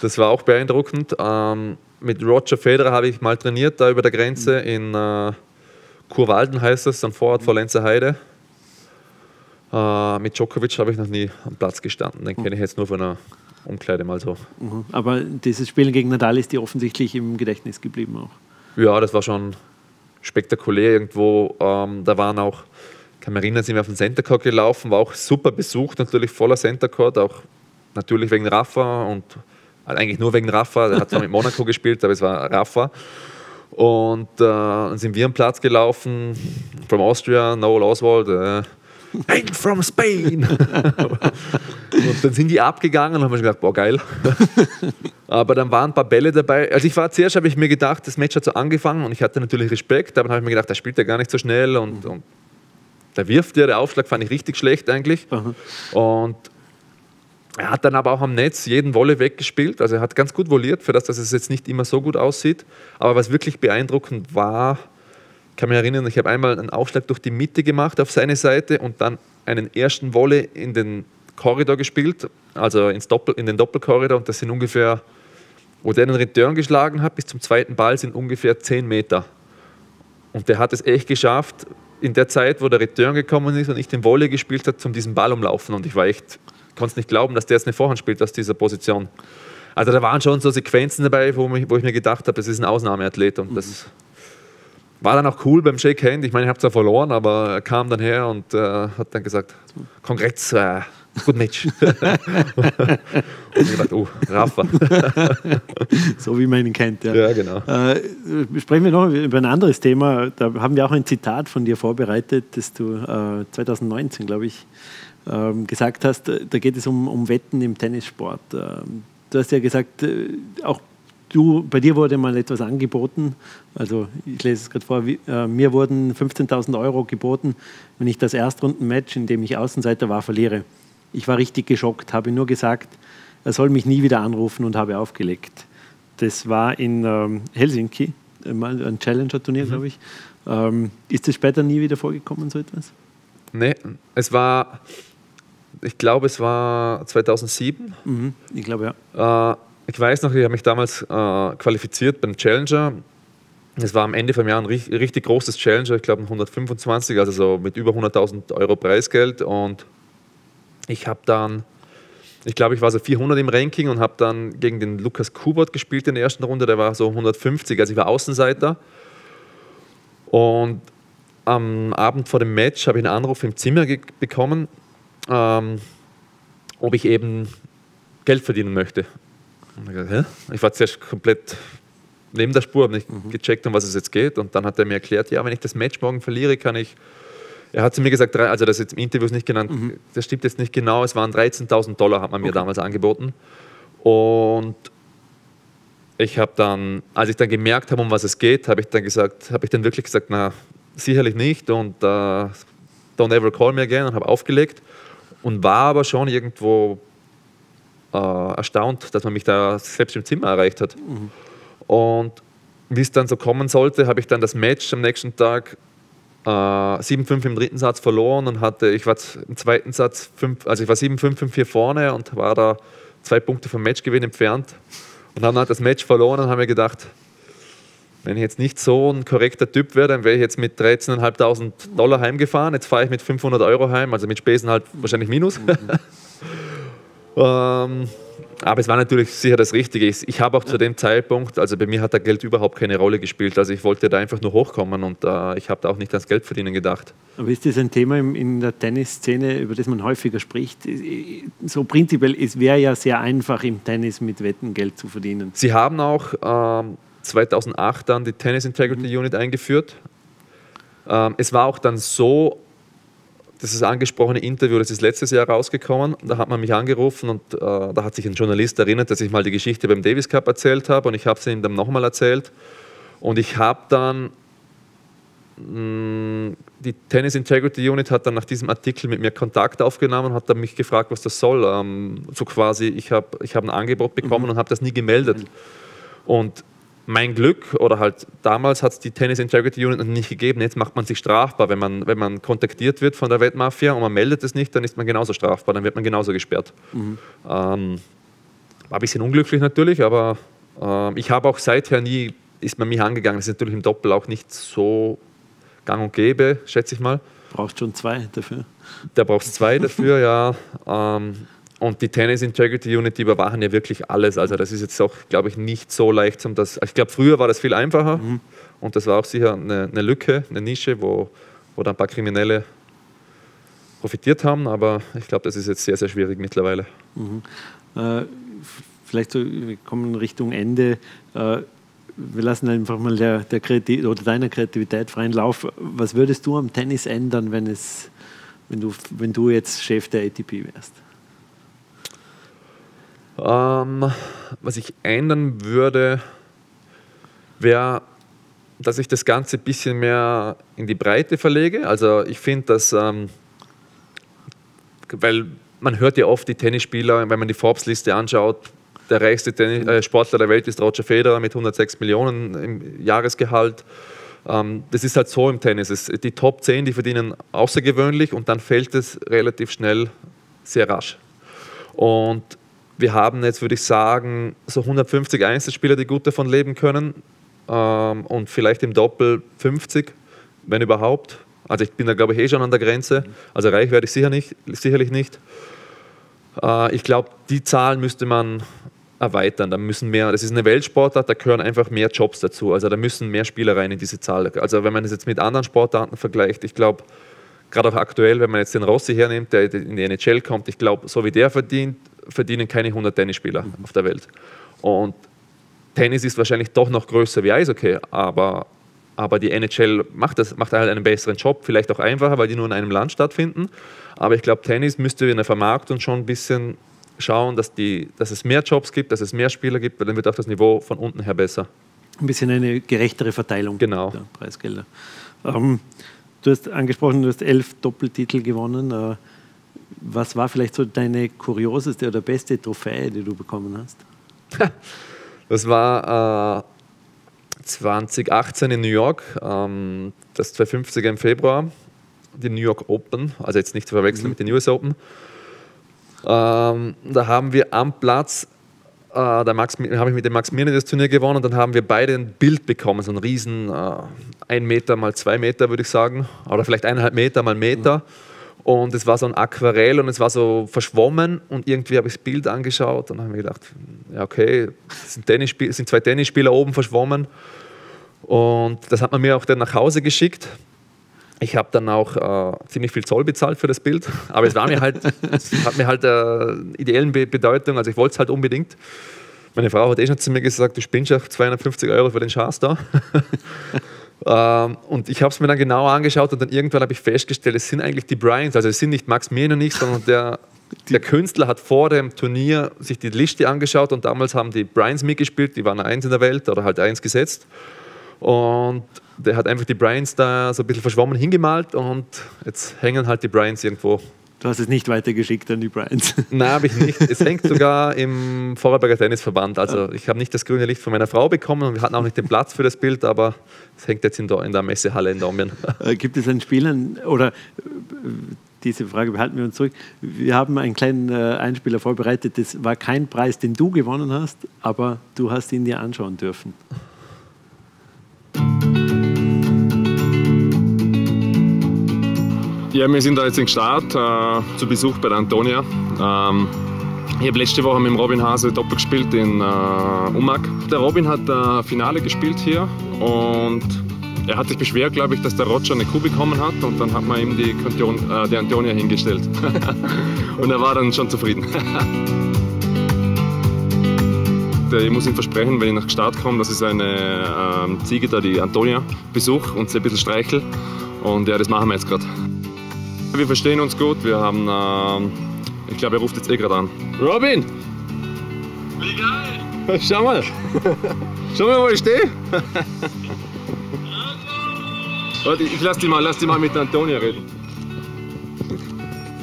das war auch beeindruckend. Ähm, mit Roger Federer habe ich mal trainiert, da über der Grenze mhm. in äh, Kurwalden heißt es, dann Vorort mhm. vor Lenzerheide. Äh, mit Djokovic habe ich noch nie am Platz gestanden, den mhm. kenne ich jetzt nur von einer Umkleide mal so. Mhm. Aber dieses Spiel gegen Nadal ist dir offensichtlich im Gedächtnis geblieben auch? Ja, das war schon spektakulär irgendwo. Ähm, da waren auch... Marina sind wir auf den Center Court gelaufen, war auch super besucht, natürlich voller Center Court, auch natürlich wegen Rafa und also eigentlich nur wegen Rafa, der hat zwar mit Monaco gespielt, aber es war Rafa. Und äh, dann sind wir am Platz gelaufen, from Austria, Rafael Oswald, äh, Hank from Spain. Und dann sind die abgegangen und haben gedacht, boah, geil. Aber dann waren ein paar Bälle dabei. Also ich war zuerst, habe ich mir gedacht, das Match hat so angefangen und ich hatte natürlich Respekt, aber dann habe ich mir gedacht, da spielt er gar nicht so schnell und, und da wirft er, der Aufschlag fand ich richtig schlecht eigentlich. Aha. Und er hat dann aber auch am Netz jeden Volley weggespielt, also er hat ganz gut volliert, für das, dass es jetzt nicht immer so gut aussieht. Aber was wirklich beeindruckend war, ich kann mich erinnern, ich habe einmal einen Aufschlag durch die Mitte gemacht auf seine Seite und dann einen ersten Volley in den Korridor gespielt, also ins Doppel, in den Doppelkorridor, und das sind ungefähr, wo der einen Return geschlagen hat, bis zum zweiten Ball sind ungefähr zehn Meter. Und der hat es echt geschafft, in der Zeit, wo der Return gekommen ist und ich den Volley gespielt habe, zum diesen Ball umlaufen, und ich war echt... Ich konnte es nicht glauben, dass der jetzt eine Vorhand spielt aus dieser Position. Also da waren schon so Sequenzen dabei, wo, mich, wo ich mir gedacht habe, das ist ein Ausnahmeathlet. Und mhm. das war dann auch cool beim Shake Hand. Ich meine, ich habe zwar verloren, aber er kam dann her und äh, hat dann gesagt, Kongrats, äh, gut Match. Und ich dachte, oh, Rafa. So wie man ihn kennt, ja. Ja, genau. Äh, sprechen wir noch über ein anderes Thema. Da haben wir auch ein Zitat von dir vorbereitet, das du äh, zwanzig neunzehn, glaube ich, gesagt hast, da geht es um, um Wetten im Tennissport. Du hast ja gesagt, auch du, bei dir wurde mal etwas angeboten, also ich lese es gerade vor, wie, äh, mir wurden fünfzehntausend Euro geboten, wenn ich das Erstrunden-Match, in dem ich Außenseiter war, verliere. Ich war richtig geschockt, habe nur gesagt, er soll mich nie wieder anrufen, und habe aufgelegt. Das war in ähm, Helsinki, ein Challenger-Turnier, mhm. glaube ich. Ähm, ist das später nie wieder vorgekommen, so etwas? Nee, es war... Ich glaube, es war zweitausendsieben. Mhm, ich glaube, ja. Äh, ich weiß noch, ich habe mich damals äh, qualifiziert beim Challenger. Es war am Ende vom Jahr ein richtig, richtig großes Challenger, ich glaube ein hundertfünfundzwanzig, also so mit über hunderttausend Euro Preisgeld. Und ich habe dann, ich glaube, ich war so vierhundert im Ranking und habe dann gegen den Lukas Kubert gespielt in der ersten Runde. Der war so hundertfünfzig, also ich war Außenseiter. Und am Abend vor dem Match habe ich einen Anruf im Zimmer bekommen, Ähm, ob ich eben Geld verdienen möchte. Und ich, hä? ich war zuerst komplett neben der Spur, habe nicht mhm. gecheckt, um was es jetzt geht. Und dann hat er mir erklärt, ja, wenn ich das Match morgen verliere, kann ich... Er hat zu mir gesagt, also das jetzt im Interview ist nicht genannt, mhm. das stimmt jetzt nicht genau, es waren dreizehntausend Dollar, hat man okay. mir damals angeboten. Und ich habe dann, als ich dann gemerkt habe, um was es geht, habe ich dann gesagt, habe ich dann wirklich gesagt, na, sicherlich nicht, und äh, don't ever call me again, und habe aufgelegt. Und war aber schon irgendwo äh, erstaunt, dass man mich da selbst im Zimmer erreicht hat. Mhm. Und wie es dann so kommen sollte, habe ich dann das Match am nächsten Tag äh, sieben fünf im dritten Satz verloren und hatte, ich war im zweiten Satz, fünf, also ich war sieben fünf, fünf vier vorne und war da zwei Punkte vom Matchgewinn entfernt. Und dann hat das Match verloren und haben mir gedacht, wenn ich jetzt nicht so ein korrekter Typ wäre, dann wäre ich jetzt mit dreizehntausendfünfhundert Dollar heimgefahren. Jetzt fahre ich mit fünfhundert Euro heim, also mit Spesen halt wahrscheinlich minus. Mhm. ähm, aber es war natürlich sicher das Richtige. Ich habe auch ja. zu dem Zeitpunkt, also bei mir hat da Geld überhaupt keine Rolle gespielt. Also ich wollte da einfach nur hochkommen und äh, ich habe da auch nicht ans Geld verdienen gedacht. Aber ist das ein Thema in der Tennisszene, über das man häufiger spricht? So prinzipiell, es wäre ja sehr einfach im Tennis mit Wetten Geld zu verdienen. Sie haben auch... Ähm, zweitausendacht dann die Tennis Integrity mhm. Unit eingeführt. Ähm, es war auch dann so, das ist angesprochene Interview, das ist letztes Jahr rausgekommen, da hat man mich angerufen und äh, da hat sich ein Journalist erinnert, dass ich mal die Geschichte beim Davis Cup erzählt habe, und ich habe sie ihm dann nochmal erzählt, und ich habe dann, mh, die Tennis Integrity Unit hat dann nach diesem Artikel mit mir Kontakt aufgenommen und hat dann mich gefragt, was das soll. Ähm, so quasi, ich habe ich hab ein Angebot bekommen mhm. und habe das nie gemeldet. Und mein Glück, oder halt damals hat es die Tennis Integrity Unit nicht gegeben, jetzt macht man sich strafbar, wenn man, wenn man kontaktiert wird von der Wettmafia und man meldet es nicht, dann ist man genauso strafbar, dann wird man genauso gesperrt. Mhm. Ähm, war ein bisschen unglücklich natürlich, aber äh, ich habe auch seither nie, ist man mich angegangen, das ist natürlich im Doppel auch nicht so gang und gäbe, schätze ich mal. Brauchst schon zwei dafür. Da brauchst zwei dafür, ja. Ähm, Und die Tennis Integrity Unit, die überwachen ja wirklich alles. Also das ist jetzt auch, glaube ich, nicht so leicht, um das. Ich glaube, früher war das viel einfacher. Mhm. Und das war auch sicher eine, eine Lücke, eine Nische, wo, wo da ein paar Kriminelle profitiert haben. Aber ich glaube, das ist jetzt sehr, sehr schwierig mittlerweile. Mhm. Äh, vielleicht so, wir kommen Richtung Ende. Äh, wir lassen einfach mal der, der Kreativ- oder deiner Kreativität freien Lauf. Was würdest du am Tennis ändern, wenn es wenn du, wenn du jetzt Chef der A T P wärst? Ähm, was ich ändern würde, wäre, dass ich das Ganze ein bisschen mehr in die Breite verlege. Also ich finde, dass, ähm, weil man hört ja oft die Tennisspieler, wenn man die Forbes-Liste anschaut, der reichste Tennis, äh, Sportler der Welt ist Roger Federer mit hundertsechs Millionen im Jahresgehalt. Ähm, das ist halt so im Tennis. Es, die Top zehn, die verdienen außergewöhnlich und dann fällt es relativ schnell sehr rasch. Und wir haben jetzt, würde ich sagen, so hundertfünfzig Einzelspieler, die gut davon leben können. Ähm, und vielleicht im Doppel fünfzig, wenn überhaupt. Also ich bin da, glaube ich, eh schon an der Grenze. Also reich werde ich sicher nicht, sicherlich nicht. Äh, ich glaube, die Zahlen müsste man erweitern. Da müssen mehr, das ist eine Weltsportart, da gehören einfach mehr Jobs dazu. Also da müssen mehr Spieler rein in diese Zahl. Also wenn man das jetzt mit anderen Sportarten vergleicht, ich glaube, gerade auch aktuell, wenn man jetzt den Rossi hernimmt, der in die N H L kommt, ich glaube, so wie der verdient, verdienen keine hundert Tennisspieler mhm. auf der Welt. Und Tennis ist wahrscheinlich doch noch größer wie Eishockey, aber, aber die N H L macht, das, macht halt einen besseren Job, vielleicht auch einfacher, weil die nur in einem Land stattfinden. Aber ich glaube, Tennis müsste in der Vermarktung schon ein bisschen schauen, dass, die, dass es mehr Jobs gibt, dass es mehr Spieler gibt, weil dann wird auch das Niveau von unten her besser. Ein bisschen eine gerechtere Verteilung genau. der Preisgelder. Ähm, du hast angesprochen, du hast elf Doppeltitel gewonnen. Äh, was war vielleicht so deine kurioseste oder beste Trophäe, die du bekommen hast? Das war äh, zweitausendachtzehn in New York, ähm, das zweihundertfünfziger im Februar, die New York Open, also jetzt nicht zu verwechseln mhm. mit den U S Open. Ähm, da haben wir am Platz, äh, da habe ich mit dem Max Mirnyi das Turnier gewonnen und dann haben wir beide ein Bild bekommen, so ein riesen äh, ein Meter mal zwei Meter, würde ich sagen, oder vielleicht eineinhalb Meter mal Meter. Mhm. Und es war so ein Aquarell und es war so verschwommen und irgendwie habe ich das Bild angeschaut und habe mir gedacht, ja okay, es sind, Tennisspieler, es sind zwei Tennisspieler oben verschwommen und das hat man mir auch dann nach Hause geschickt. Ich habe dann auch äh, ziemlich viel Zoll bezahlt für das Bild, aber es war mir halt, es hat mir halt eine äh, ideelle Bedeutung, also ich wollte es halt unbedingt. Meine Frau hat eh schon zu mir gesagt, du spinnst ja zweihundertfünfzig Euro für den Schatz da. Ähm, und ich habe es mir dann genauer angeschaut und dann irgendwann habe ich festgestellt, es sind eigentlich die Bryans, also es sind nicht Max Mirnyi und ich, sondern der, der Künstler hat vor dem Turnier sich die Liste angeschaut und damals haben die Bryans mitgespielt, die waren eins in der Welt oder halt eins gesetzt und der hat einfach die Bryans da so ein bisschen verschwommen hingemalt und jetzt hängen halt die Bryans irgendwo. Du hast es nicht weitergeschickt an die Bryans? Nein, habe ich nicht. Es hängt sogar im Vorarlberger Tennisverband. Also ich habe nicht das grüne Licht von meiner Frau bekommen und wir hatten auch nicht den Platz für das Bild, aber es hängt jetzt in der, in der Messehalle in Dormien. Gibt es einen Spieler, oder diese Frage behalten wir uns zurück, wir haben einen kleinen Einspieler vorbereitet, das war kein Preis, den du gewonnen hast, aber du hast ihn dir anschauen dürfen. Ja, wir sind da jetzt in Gstaad äh, zu Besuch bei der Antonia. Ähm, ich habe letzte Woche mit dem Robin Hase Doppel gespielt in äh, Umag. Der Robin hat äh, Finale gespielt hier und er hat sich beschwert, glaube ich, dass der Roger eine Kuh bekommen hat und dann hat man ihm die, äh, die Antonia hingestellt. Und er war dann schon zufrieden. Ich muss ihm versprechen, wenn ich nach Gstaad komme, dass ich seine ähm, Ziege da, die Antonia, besuche und sie ein bisschen streichel. Und ja, das machen wir jetzt gerade. Wir verstehen uns gut, wir haben, äh, ich glaube, er ruft jetzt eh gerade an. Robin! Wie geil! Schau mal! Schau mal, wo ich stehe! Warte, ich lass dich mal, lass dich mal mit Antonia reden.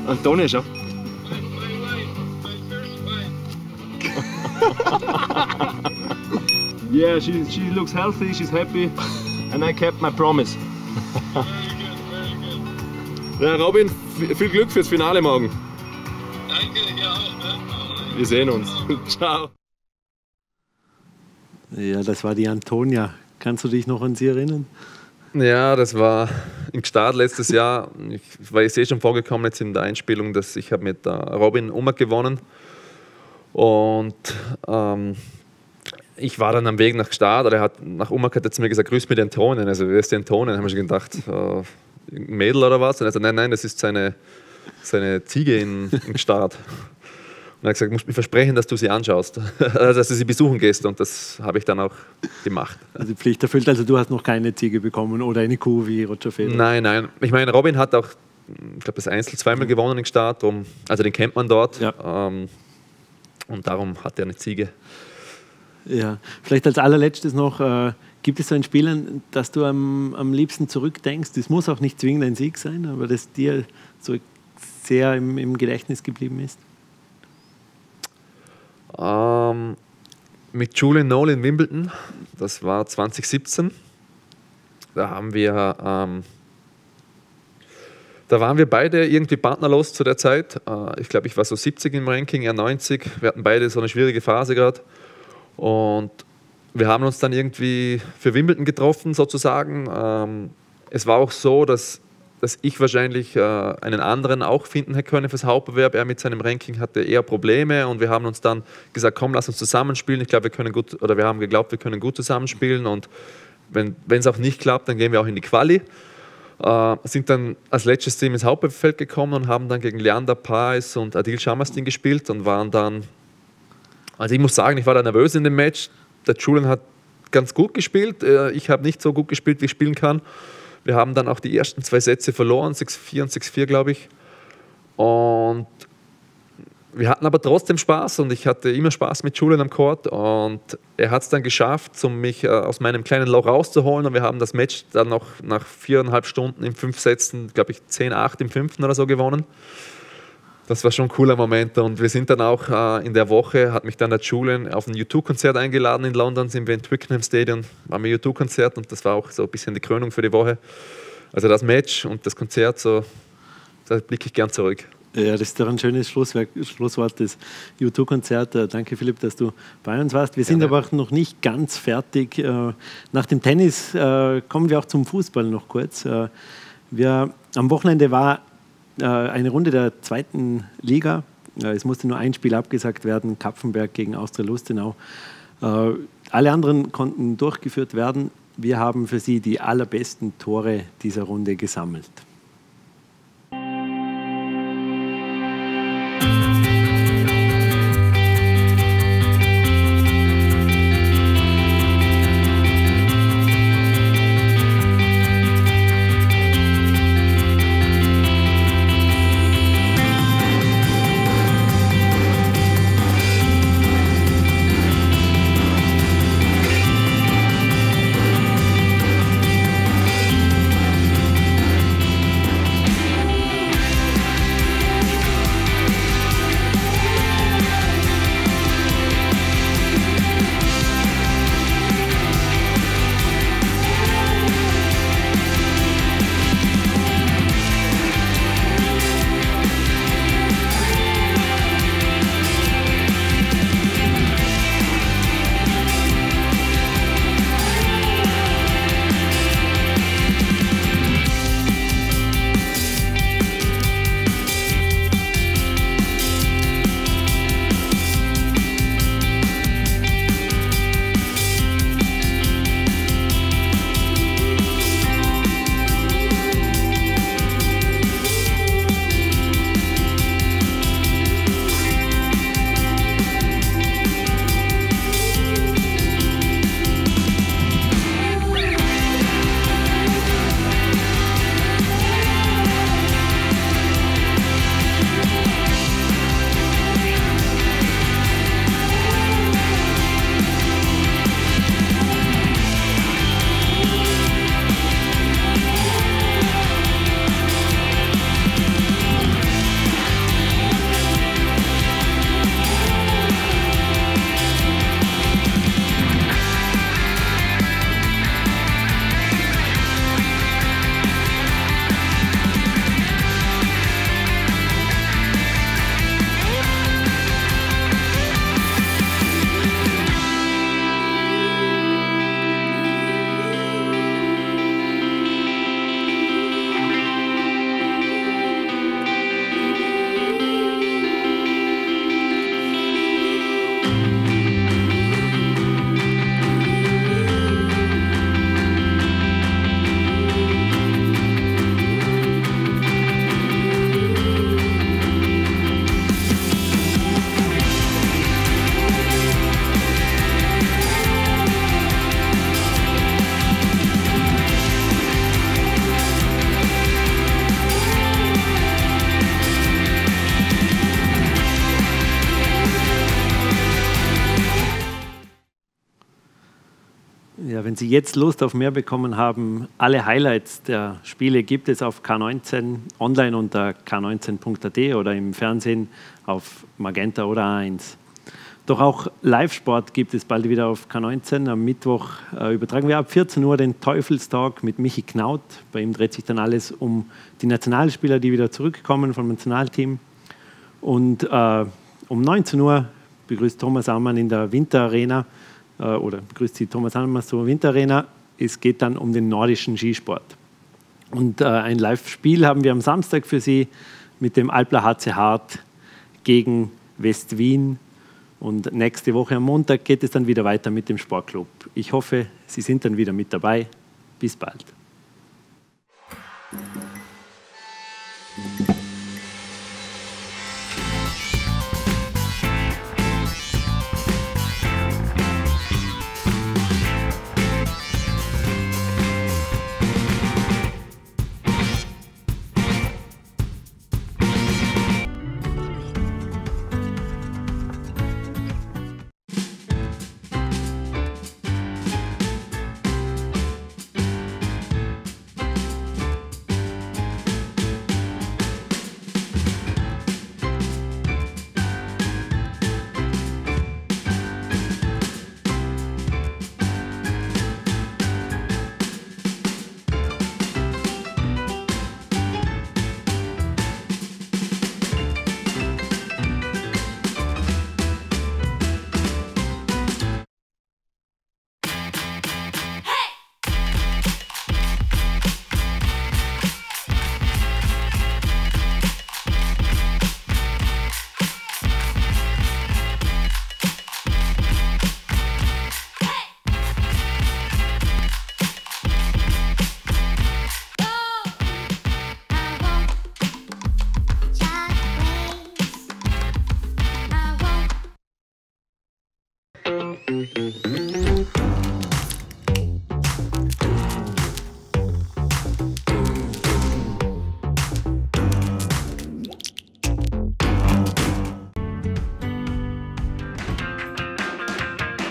Antonia, schau! Yeah, she, she looks healthy, she's happy, and I kept my promise. Ja, Robin, viel Glück fürs Finale morgen. Danke, ja auch. Wir sehen uns. Ciao. Ja, das war die Antonia. Kannst du dich noch an sie erinnern? Ja, das war im Gstaad letztes Jahr. Ich, weil ich sehe schon vorgekommen jetzt in der Einspielung, dass ich habe mit Robin Umag gewonnen. Und ähm, ich war dann am Weg nach Gstaad. Er hat, nach Umag hat er zu mir gesagt, grüß mir den Tonen. Also, wer ist den Tonen? Haben wir schon gedacht, äh, ein Mädel oder was? Und er hat gesagt, nein, nein, das ist seine, seine Ziege in, im Gstaad. Und er hat gesagt, du musst mir versprechen, dass du sie anschaust, also, dass du sie besuchen gehst. Und das habe ich dann auch gemacht. Also die Pflicht erfüllt, also du hast noch keine Ziege bekommen oder eine Kuh wie Roger Federer? Nein, nein. Ich meine, Robin hat auch ich glaube, das Einzel zweimal gewonnen in Gstaad, darum, also den kennt man dort, ja. ähm, und darum hat er eine Ziege. Ja, vielleicht als allerletztes noch, äh, gibt es so ein Spiel, das du am, am liebsten zurückdenkst? Das muss auch nicht zwingend ein Sieg sein, aber das dir so sehr im, im Gedächtnis geblieben ist? Ähm, mit Julian Knowle in Wimbledon, das war zwanzig siebzehn, da haben wir... Ähm, Da waren wir beide irgendwie partnerlos zu der Zeit. Ich glaube, ich war so siebzig im Ranking, er neunzig. Wir hatten beide so eine schwierige Phase gerade. Und wir haben uns dann irgendwie für Wimbledon getroffen, sozusagen. Es war auch so, dass, dass ich wahrscheinlich einen anderen auch finden hätte können fürs Hauptbewerb. Er mit seinem Ranking hatte eher Probleme und wir haben uns dann gesagt, komm, lass uns zusammenspielen. Ich glaube, wir können gut, oder wir haben geglaubt, wir können gut zusammenspielen. Und wenn es auch nicht klappt, dann gehen wir auch in die Quali. Äh, sind dann als letztes Team ins Hauptfeld gekommen und haben dann gegen Leander Paes und Adil Shamastin gespielt und waren dann, also ich muss sagen, ich war da nervös in dem Match. Der Julian hat ganz gut gespielt, äh, ich habe nicht so gut gespielt, wie ich spielen kann. Wir haben dann auch die ersten zwei Sätze verloren, sechs vier und sechs vier, glaube ich. Und wir hatten aber trotzdem Spaß und ich hatte immer Spaß mit Julian am Court und er hat es dann geschafft, um mich äh, aus meinem kleinen Loch rauszuholen und wir haben das Match dann noch nach viereinhalb Stunden in fünf Sätzen, glaube ich, zehn acht im fünften oder so gewonnen. Das war schon ein cooler Moment und wir sind dann auch äh, in der Woche, hat mich dann der Julian auf ein U zwei-Konzert eingeladen in London, sind wir in Twickenham Stadion, waren wir U zwei-Konzert und das war auch so ein bisschen die Krönung für die Woche. Also das Match und das Konzert, so, da blicke ich gern zurück. Ja, das ist doch ein schönes Schlusswerk, Schlusswort des U zwei-Konzert. Danke, Philipp, dass du bei uns warst. Wir sind ja, aber auch noch nicht ganz fertig. Nach dem Tennis kommen wir auch zum Fußball noch kurz. Wir, am Wochenende war eine Runde der zweiten Liga. Es musste nur ein Spiel abgesagt werden, Kapfenberg gegen Austria Lustenau. Alle anderen konnten durchgeführt werden. Wir haben für Sie die allerbesten Tore dieser Runde gesammelt. Wenn Sie jetzt Lust auf mehr bekommen haben, alle Highlights der Spiele gibt es auf K neunzehn, online unter k neunzehn punkt a t oder im Fernsehen auf Magenta oder A eins. Doch auch Live-Sport gibt es bald wieder auf K neunzehn. Am Mittwoch äh, übertragen wir ab vierzehn Uhr den Teufelstalk mit Michi Knaut. Bei ihm dreht sich dann alles um die Nationalspieler, die wieder zurückkommen vom Nationalteam. Und äh, um neunzehn Uhr begrüßt Thomas Ammann in der Winterarena, äh, oder begrüßt Sie Thomas Ammann zur Winterarena. Es geht dann um den nordischen Skisport. Und äh, ein Live-Spiel haben wir am Samstag für Sie mit dem Alpler H C Hart gegen West-Wien. Und nächste Woche am Montag geht es dann wieder weiter mit dem Sportclub. Ich hoffe, Sie sind dann wieder mit dabei. Bis bald.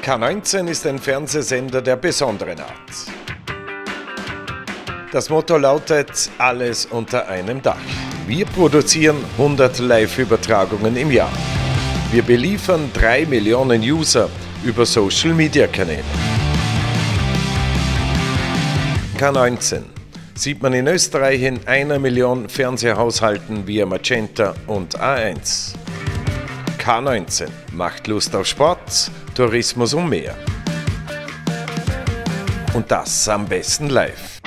K neunzehn ist ein Fernsehsender der besonderen Art. Das Motto lautet, alles unter einem Dach. Wir produzieren hundert Live-Übertragungen im Jahr. Wir beliefern drei Millionen User über Social-Media-Kanäle. K neunzehn sieht man in Österreich in einer Million Fernsehhaushalten via Magenta und A eins. K neunzehn macht Lust auf Sport, Tourismus und mehr. Und das am besten live.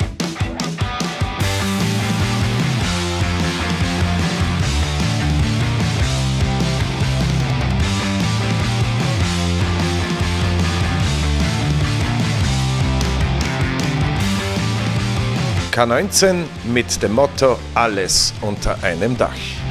K neunzehn mit dem Motto: Alles unter einem Dach.